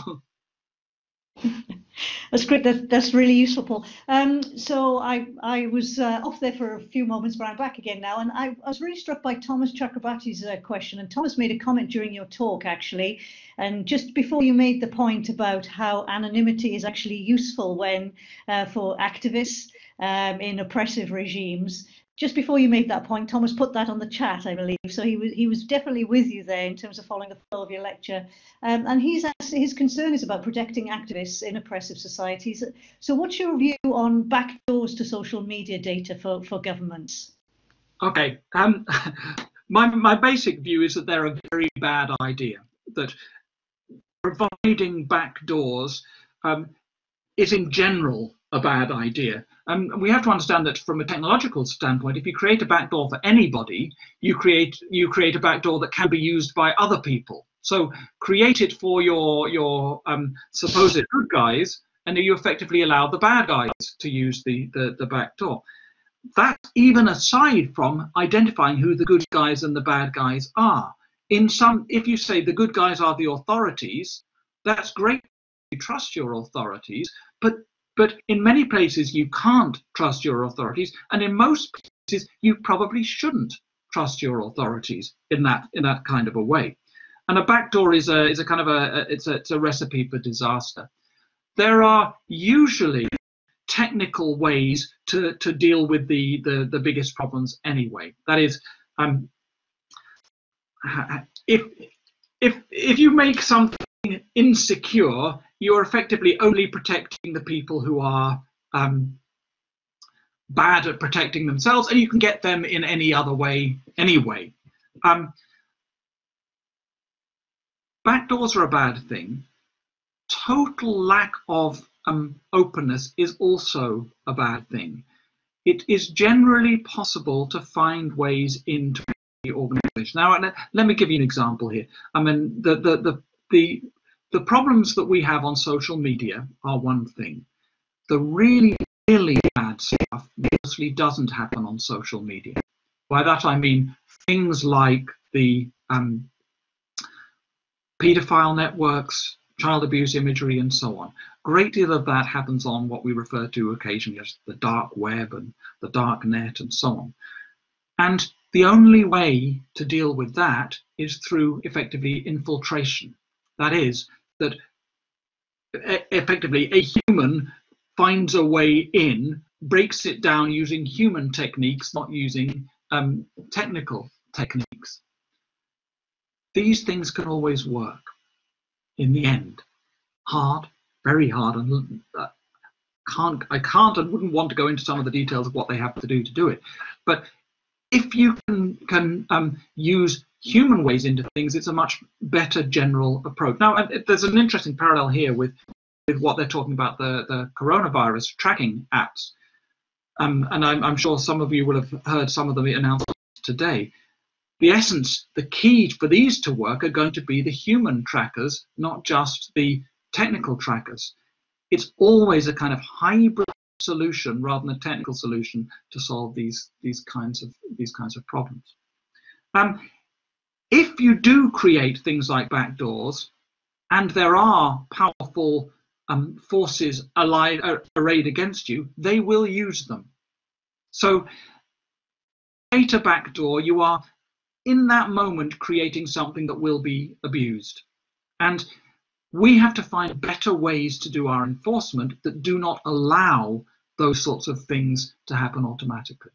That's great. That, that's really useful, Paul. Um, so I I was uh, off there for a few moments, but I'm back again now. And I, I was really struck by Thomas Chakrabarty's uh, question. And Thomas made a comment during your talk, actually, and just before you made the point about how anonymity is actually useful when uh, for activists um, in oppressive regimes. Just before you made that point, Thomas put that on the chat, I believe. So he was he was definitely with you there in terms of following the flow of your lecture. Um, and he's asked, his concern is about protecting activists in oppressive societies. So what's your view on backdoors to social media data for, for governments? Okay. Um, my, my basic view is that they're a very bad idea, that providing backdoors um, is in general a bad idea. Um, we have to understand that from a technological standpoint, if you create a backdoor for anybody, you create you create a backdoor that can be used by other people. So create it for your your um, supposed good guys, and you effectively allow the bad guys to use the, the, the backdoor. That's even aside from identifying who the good guys and the bad guys are. In some, if you say the good guys are the authorities, that's great. You trust your authorities, but But in many places, you can't trust your authorities, and in most places, you probably shouldn't trust your authorities in that in that kind of a way. And a backdoor is a is a kind of a, a it's a it's a recipe for disaster. There are usually technical ways to to deal with the the the biggest problems anyway. That is, um, if if if you make something insecure, you are effectively only protecting the people who are um, bad at protecting themselves, and you can get them in any other way anyway. Um, backdoors are a bad thing. Total lack of um, openness is also a bad thing. It is generally possible to find ways into the organization. Now, let me give you an example here. I mean, the the the the The problems that we have on social media are one thing. The really, really bad stuff mostly doesn't happen on social media. By that I mean things like the um, paedophile networks, child abuse imagery, and so on. A great deal of that happens on what we refer to occasionally as the dark web and the dark net and so on. And the only way to deal with that is through effectively infiltration. That is, that effectively a human finds a way in, breaks it down using human techniques, not using um, technical techniques. These things can always work in the end. Hard, very hard, and uh, can't, I can't and wouldn't want to go into some of the details of what they have to do to do it. But if you can, can um, use human ways into things, it's a much better general approach. Now, there's an interesting parallel here with, with what they're talking about, the, the coronavirus tracking apps. Um, and I'm, I'm sure some of you will have heard some of them announced today. The essence, the key for these to work are going to be the human trackers, not just the technical trackers. It's always a kind of hybrid solution rather than a technical solution to solve these, these, kinds, of, these kinds of problems. Um, If you do create things like backdoors, and there are powerful um, forces allied, arrayed against you, they will use them. So, create a backdoor, you are in that moment creating something that will be abused. And we have to find better ways to do our enforcement that do not allow those sorts of things to happen automatically.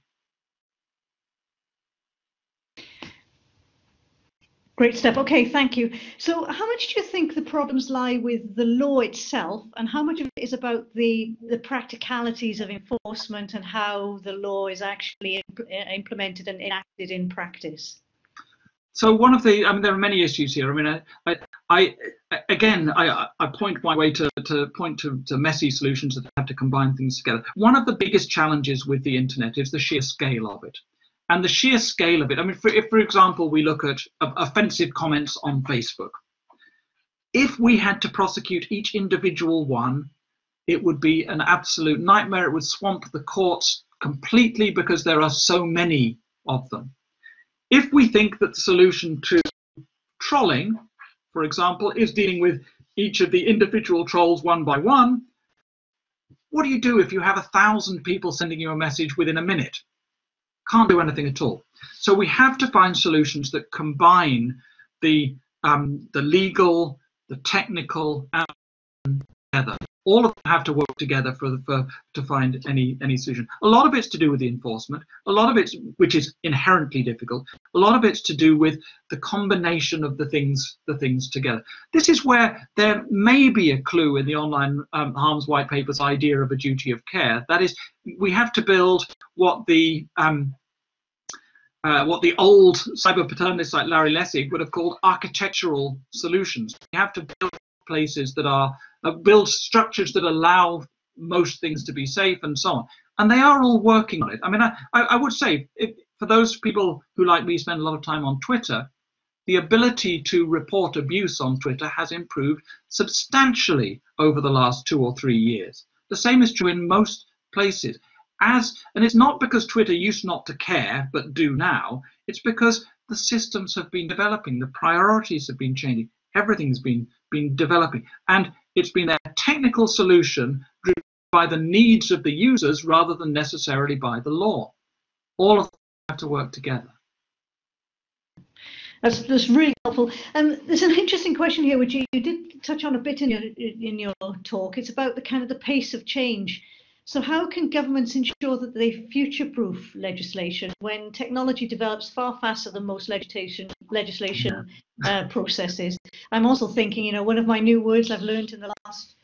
Great stuff. Okay, thank you. So how much do you think the problems lie with the law itself, and how much of it is about the, the practicalities of enforcement and how the law is actually imp implemented and enacted in practice? So one of the, I mean, there are many issues here. I mean, I, I, I again, I, I point my way to, to point to, to messy solutions that have to combine things together. One of the biggest challenges with the internet is the sheer scale of it. And the sheer scale of it, I mean, for, if, for example, we look at uh, offensive comments on Facebook, if we had to prosecute each individual one, it would be an absolute nightmare. It would swamp the courts completely because there are so many of them. If we think that the solution to trolling, for example, is dealing with each of the individual trolls one by one, what do you do if you have a thousand people sending you a message within a minute? Can't do anything at all. So we have to find solutions that combine the um, the legal, the technical, and together. All of them have to work together for, the, for to find any any solution. A lot of it's to do with the enforcement. A lot of it's, which is inherently difficult. A lot of it's to do with the combination of the things the things together. This is where there may be a clue in the online um, harms white paper's idea of a duty of care. That is, we have to build what the um, uh, what the old cyber paternalists like Larry Lessig would have called architectural solutions. We have to build places that are uh, build structures that allow most things to be safe and so on. And they are all working on it. I mean, I, I, I would say if, for those people who like me spend a lot of time on Twitter, the ability to report abuse on Twitter has improved substantially over the last two or three years. The same is true in most places. As, and it's not because Twitter used not to care, but do now. It's because the systems have been developing, the priorities have been changing, everything's been, been developing. And it's been a technical solution driven by the needs of the users rather than necessarily by the law. All of them have to work together. That's, that's really helpful. Um, there's an interesting question here, which you, you did touch on a bit in your, in your talk. It's about the kind of the pace of change. So how can governments ensure that they future-proof legislation when technology develops far faster than most legislation legislation uh, processes? I'm also thinking, you know, one of my new words I've learned in the last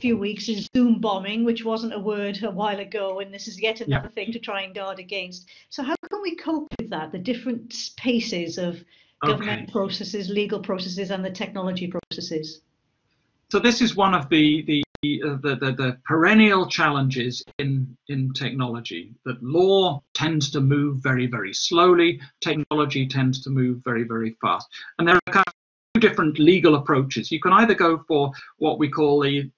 few weeks is Zoom bombing, which wasn't a word a while ago, and this is yet another yeah. thing to try and guard against. So how can we cope with that, the different paces of okay. government processes, legal processes, and the technology processes? So this is one of the, the The, the, the perennial challenges in, in technology, that law tends to move very, very slowly, technology tends to move very, very fast. And there are kind of two different legal approaches. You can either go for what we call the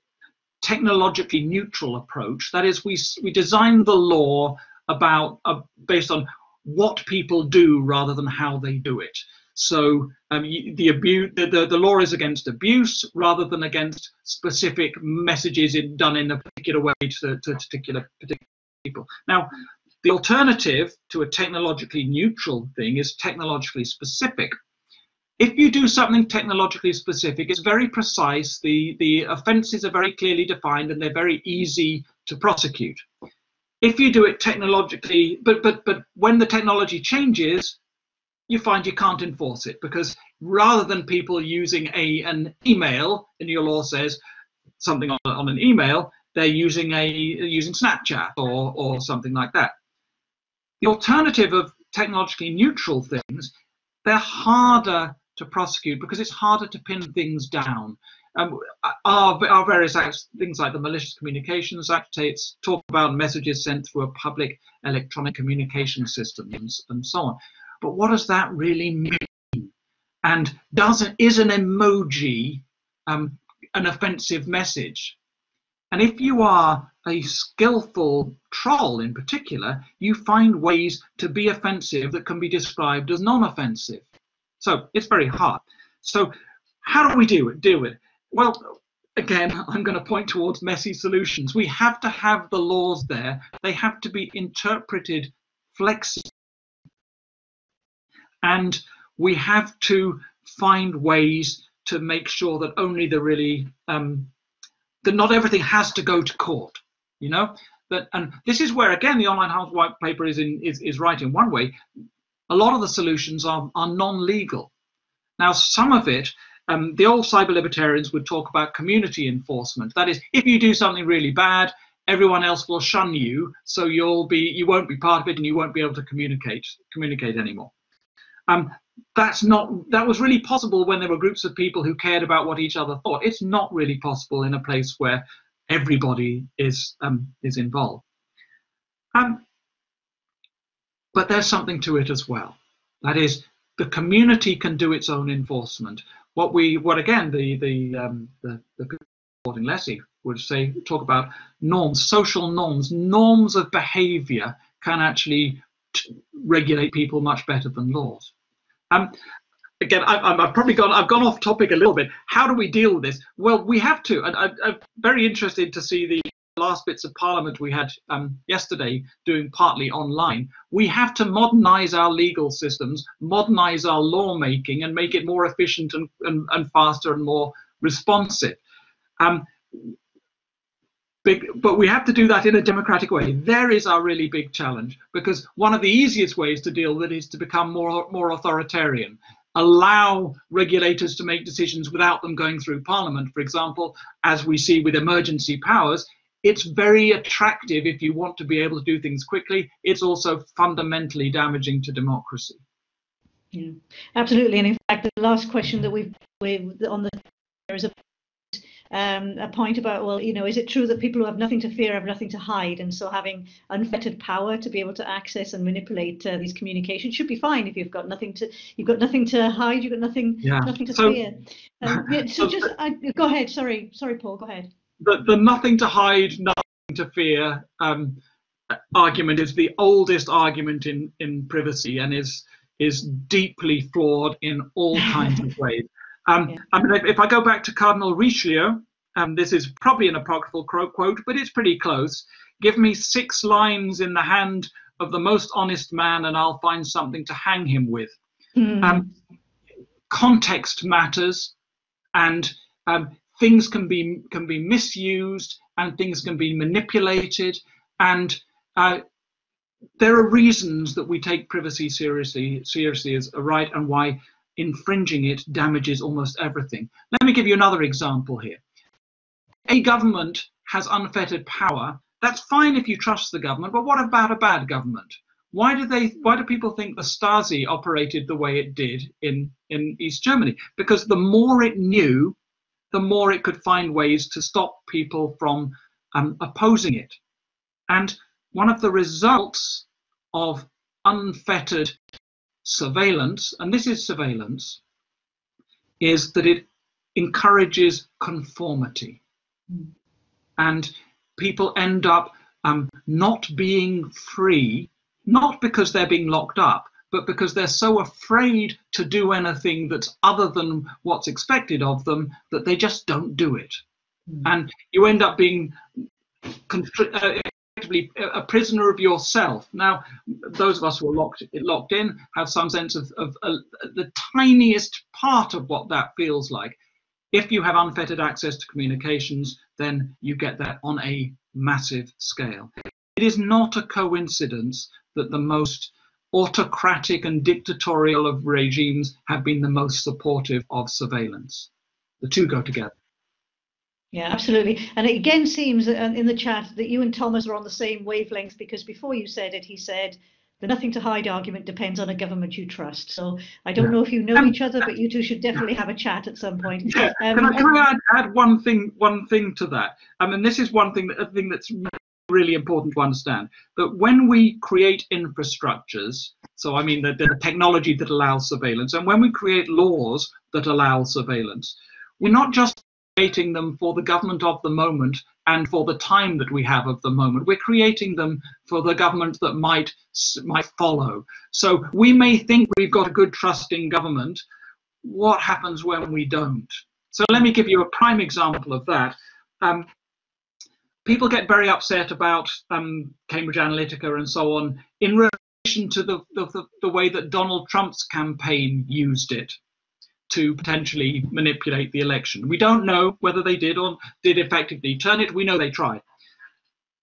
technologically neutral approach, that is, we, we design the law about uh, based on what people do rather than how they do it. So um, the, abuse, the, the, the law is against abuse rather than against specific messages in, done in a particular way to, to particular, particular people. Now, the alternative to a technologically neutral thing is technologically specific. If you do something technologically specific, it's very precise, the, the offences are very clearly defined, and they're very easy to prosecute. If you do it technologically, but, but, but when the technology changes, you find you can't enforce it, because rather than people using a an email, and your law says something on, on an email, they're using a using Snapchat or or something like that. The alternative of technologically neutral things, they're harder to prosecute because it's harder to pin things down. Um, our, our various acts, things like the Malicious Communications Act, talk about messages sent through a public electronic communication system and so on. But what does that really mean? And does it, is an emoji um, an offensive message? And if you are a skillful troll in particular, you find ways to be offensive that can be described as non-offensive. So it's very hard. So how do we deal with, deal with it? Well, again, I'm going to point towards messy solutions. We have to have the laws there. They have to be interpreted flexibly. And we have to find ways to make sure that only the really, um, that not everything has to go to court, you know? That, and this is where, again, the online harms white paper is, in, is, is right in one way. A lot of the solutions are, are non-legal. Now, some of it, um, the old cyber libertarians would talk about community enforcement. That is, if you do something really bad, everyone else will shun you, so you'll be, you won't be part of it, and you won't be able to communicate, communicate anymore. Um, that's not, that was really possible when there were groups of people who cared about what each other thought. It's not really possible in a place where everybody is, um, is involved. Um, but there's something to it as well. That is, the community can do its own enforcement. What we, what again, the, the, um, the, the people supporting Lessig would say, talk about norms, social norms, norms of behaviour can actually regulate people much better than laws. Um, again, I, I've probably gone. I've gone off topic a little bit. How do we deal with this? Well, we have to. And I, I'm very interested to see the last bits of Parliament we had um, yesterday, doing partly online. We have to modernise our legal systems, modernise our lawmaking, and make it more efficient and, and, and faster and more responsive. Um, Big, but we have to do that in a democratic way. There is our really big challenge, because one of the easiest ways to deal with it is to become more, more authoritarian. Allow regulators to make decisions without them going through Parliament, for example, as we see with emergency powers. It's very attractive if you want to be able to do things quickly. It's also fundamentally damaging to democracy. Yeah, absolutely. And in fact, the last question that we've, we've on the there is a Um, a point about, well, you know, is it true that people who have nothing to fear have nothing to hide, and so having unfettered power to be able to access and manipulate uh, these communications should be fine if you've got nothing to, you've got nothing to hide, you've got nothing, yeah. nothing to so, fear. Um, yeah, so, so just the, I, go ahead. Sorry, sorry, Paul. Go ahead. The, the nothing to hide, nothing to fear um, argument is the oldest argument in in privacy, and is is deeply flawed in all kinds of ways. Um, yeah. I mean, if, if I go back to Cardinal Richelieu, um, this is probably an apocryphal quote, but it's pretty close. Give me six lines in the hand of the most honest man, and I'll find something to hang him with. Mm. Um, context matters, and um, things can be can be misused, and things can be manipulated, and uh, there are reasons that we take privacy seriously seriously as a right, and why infringing it damages almost everything. Let me give you another example here. A government has unfettered power. That's fine if you trust the government, but what about a bad government? Why do they? Why do people think the Stasi operated the way it did in in East Germany? Because the more it knew, the more it could find ways to stop people from um, opposing it. And one of the results of unfettered surveillance, and this is surveillance, is that it encourages conformity. And people end up um, not being free, not because they're being locked up, but because they're so afraid to do anything that's other than what's expected of them that they just don't do it. Mm. And you end up being uh, effectively a prisoner of yourself. Now, those of us who are locked, locked in have some sense of, of uh, the tiniest part of what that feels like. If you have unfettered access to communications, then you get that on a massive scale. It is not a coincidence that the most autocratic and dictatorial of regimes have been the most supportive of surveillance. The two go together. Yeah, absolutely. And it again seems in the chat that you and Thomas are on the same wavelength, because before you said it, he said, the nothing to hide argument depends on a government you trust. So I don't yeah. know if you know um, each other, but you two should definitely have a chat at some point. Yeah. Um, can I, can I add, add one thing? One thing to that. I mean, this is one thing, a thing that's really important to understand. That when we create infrastructures, so I mean the, the technology that allows surveillance, and when we create laws that allow surveillance, we're not just creating them for the government of the moment and for the time that we have of the moment. We're creating them for the government that might might follow. So we may think we've got a good trusting government. What happens when we don't? So let me give you a prime example of that. Um, people get very upset about um, Cambridge Analytica and so on in relation to the, the, the way that Donald Trump's campaign used it to potentially manipulate the election. We don't know whether they did or did effectively turn it. We know they tried.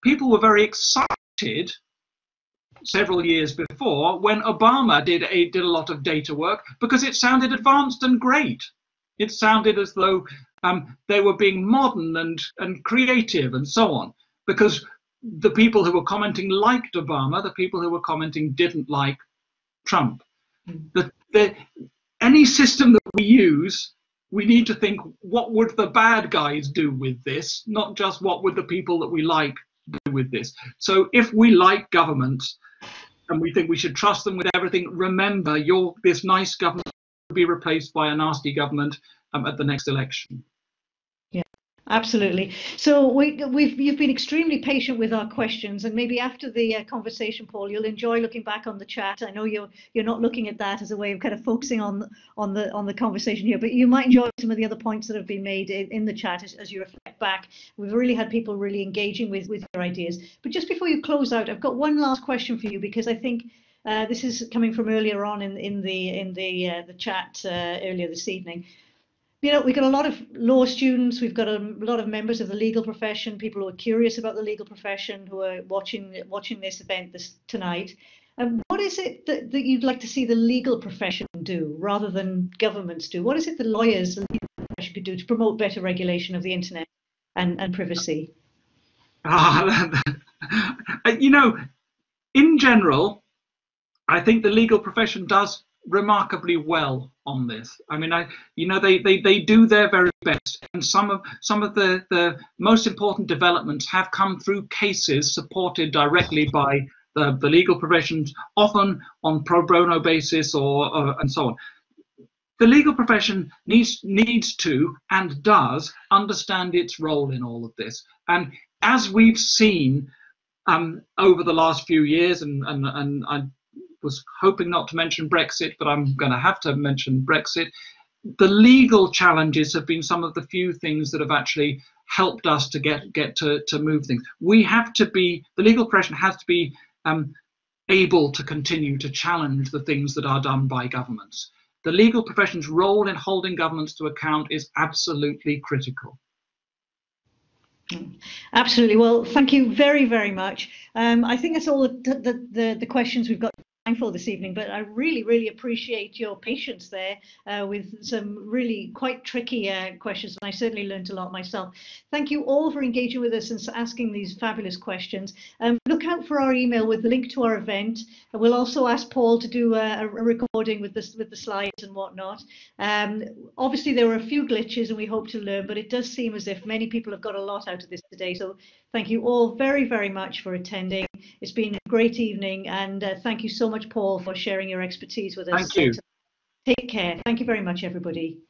People were very excited several years before when Obama did a, did a lot of data work, because it sounded advanced and great. It sounded as though um, they were being modern and, and creative and so on, because the people who were commenting liked Obama, the people who were commenting didn't like Trump. The, the, Any system that we use, we need to think, what would the bad guys do with this? Not just what would the people that we like do with this? So if we like governments and we think we should trust them with everything, remember your, this nice government will be replaced by a nasty government um, at the next election. Absolutely. So we, we've you've been extremely patient with our questions, and maybe after the uh, conversation, Paul, you'll enjoy looking back on the chat. I know you're you're not looking at that as a way of kind of focusing on on the on the conversation here, but you might enjoy some of the other points that have been made in, in the chat as, as you reflect back. We've really had people really engaging with with your ideas. But just before you close out, I've got one last question for you, because I think uh, this is coming from earlier on in in the in the uh, the chat uh, earlier this evening. You know, we've got a lot of law students, we've got a lot of members of the legal profession, people who are curious about the legal profession, who are watching watching this event this, tonight. And what is it that, that you'd like to see the legal profession do rather than governments do? What is it the lawyers and the legal profession could do to promote better regulation of the internet and, and privacy? Ah, you know, in general, I think the legal profession does remarkably well on this. I mean, I you know they they they do their very best, and some of some of the the most important developments have come through cases supported directly by the the legal professions, often on pro bono basis or, or and so on. The legal profession needs needs to and does understand its role in all of this, and as we've seen um, over the last few years, and and and I was hoping not to mention Brexit, but I'm going to have to mention Brexit. The legal challenges have been some of the few things that have actually helped us to get get to, to move things. We have to be, the legal profession has to be um, able to continue to challenge the things that are done by governments. the legal profession's role in holding governments to account is absolutely critical. Absolutely. Well, thank you very, very much. Um, I think that's all the, the, the, the questions we've got time for this evening, but I really, really appreciate your patience there uh, with some really quite tricky uh, questions, and I certainly learned a lot myself. Thank you all for engaging with us and asking these fabulous questions. Um, look out for our email with the link to our event. We'll also ask Paul to do a, a recording with, this, with the slides and whatnot. Um, obviously, there were a few glitches and we hope to learn, but it does seem as if many people have got a lot out of this today. So thank you all very, very much for attending. It's been a great evening, and uh, thank you so much, Paul, for sharing your expertise with us. Thank you. Take care. Thank you very much, everybody.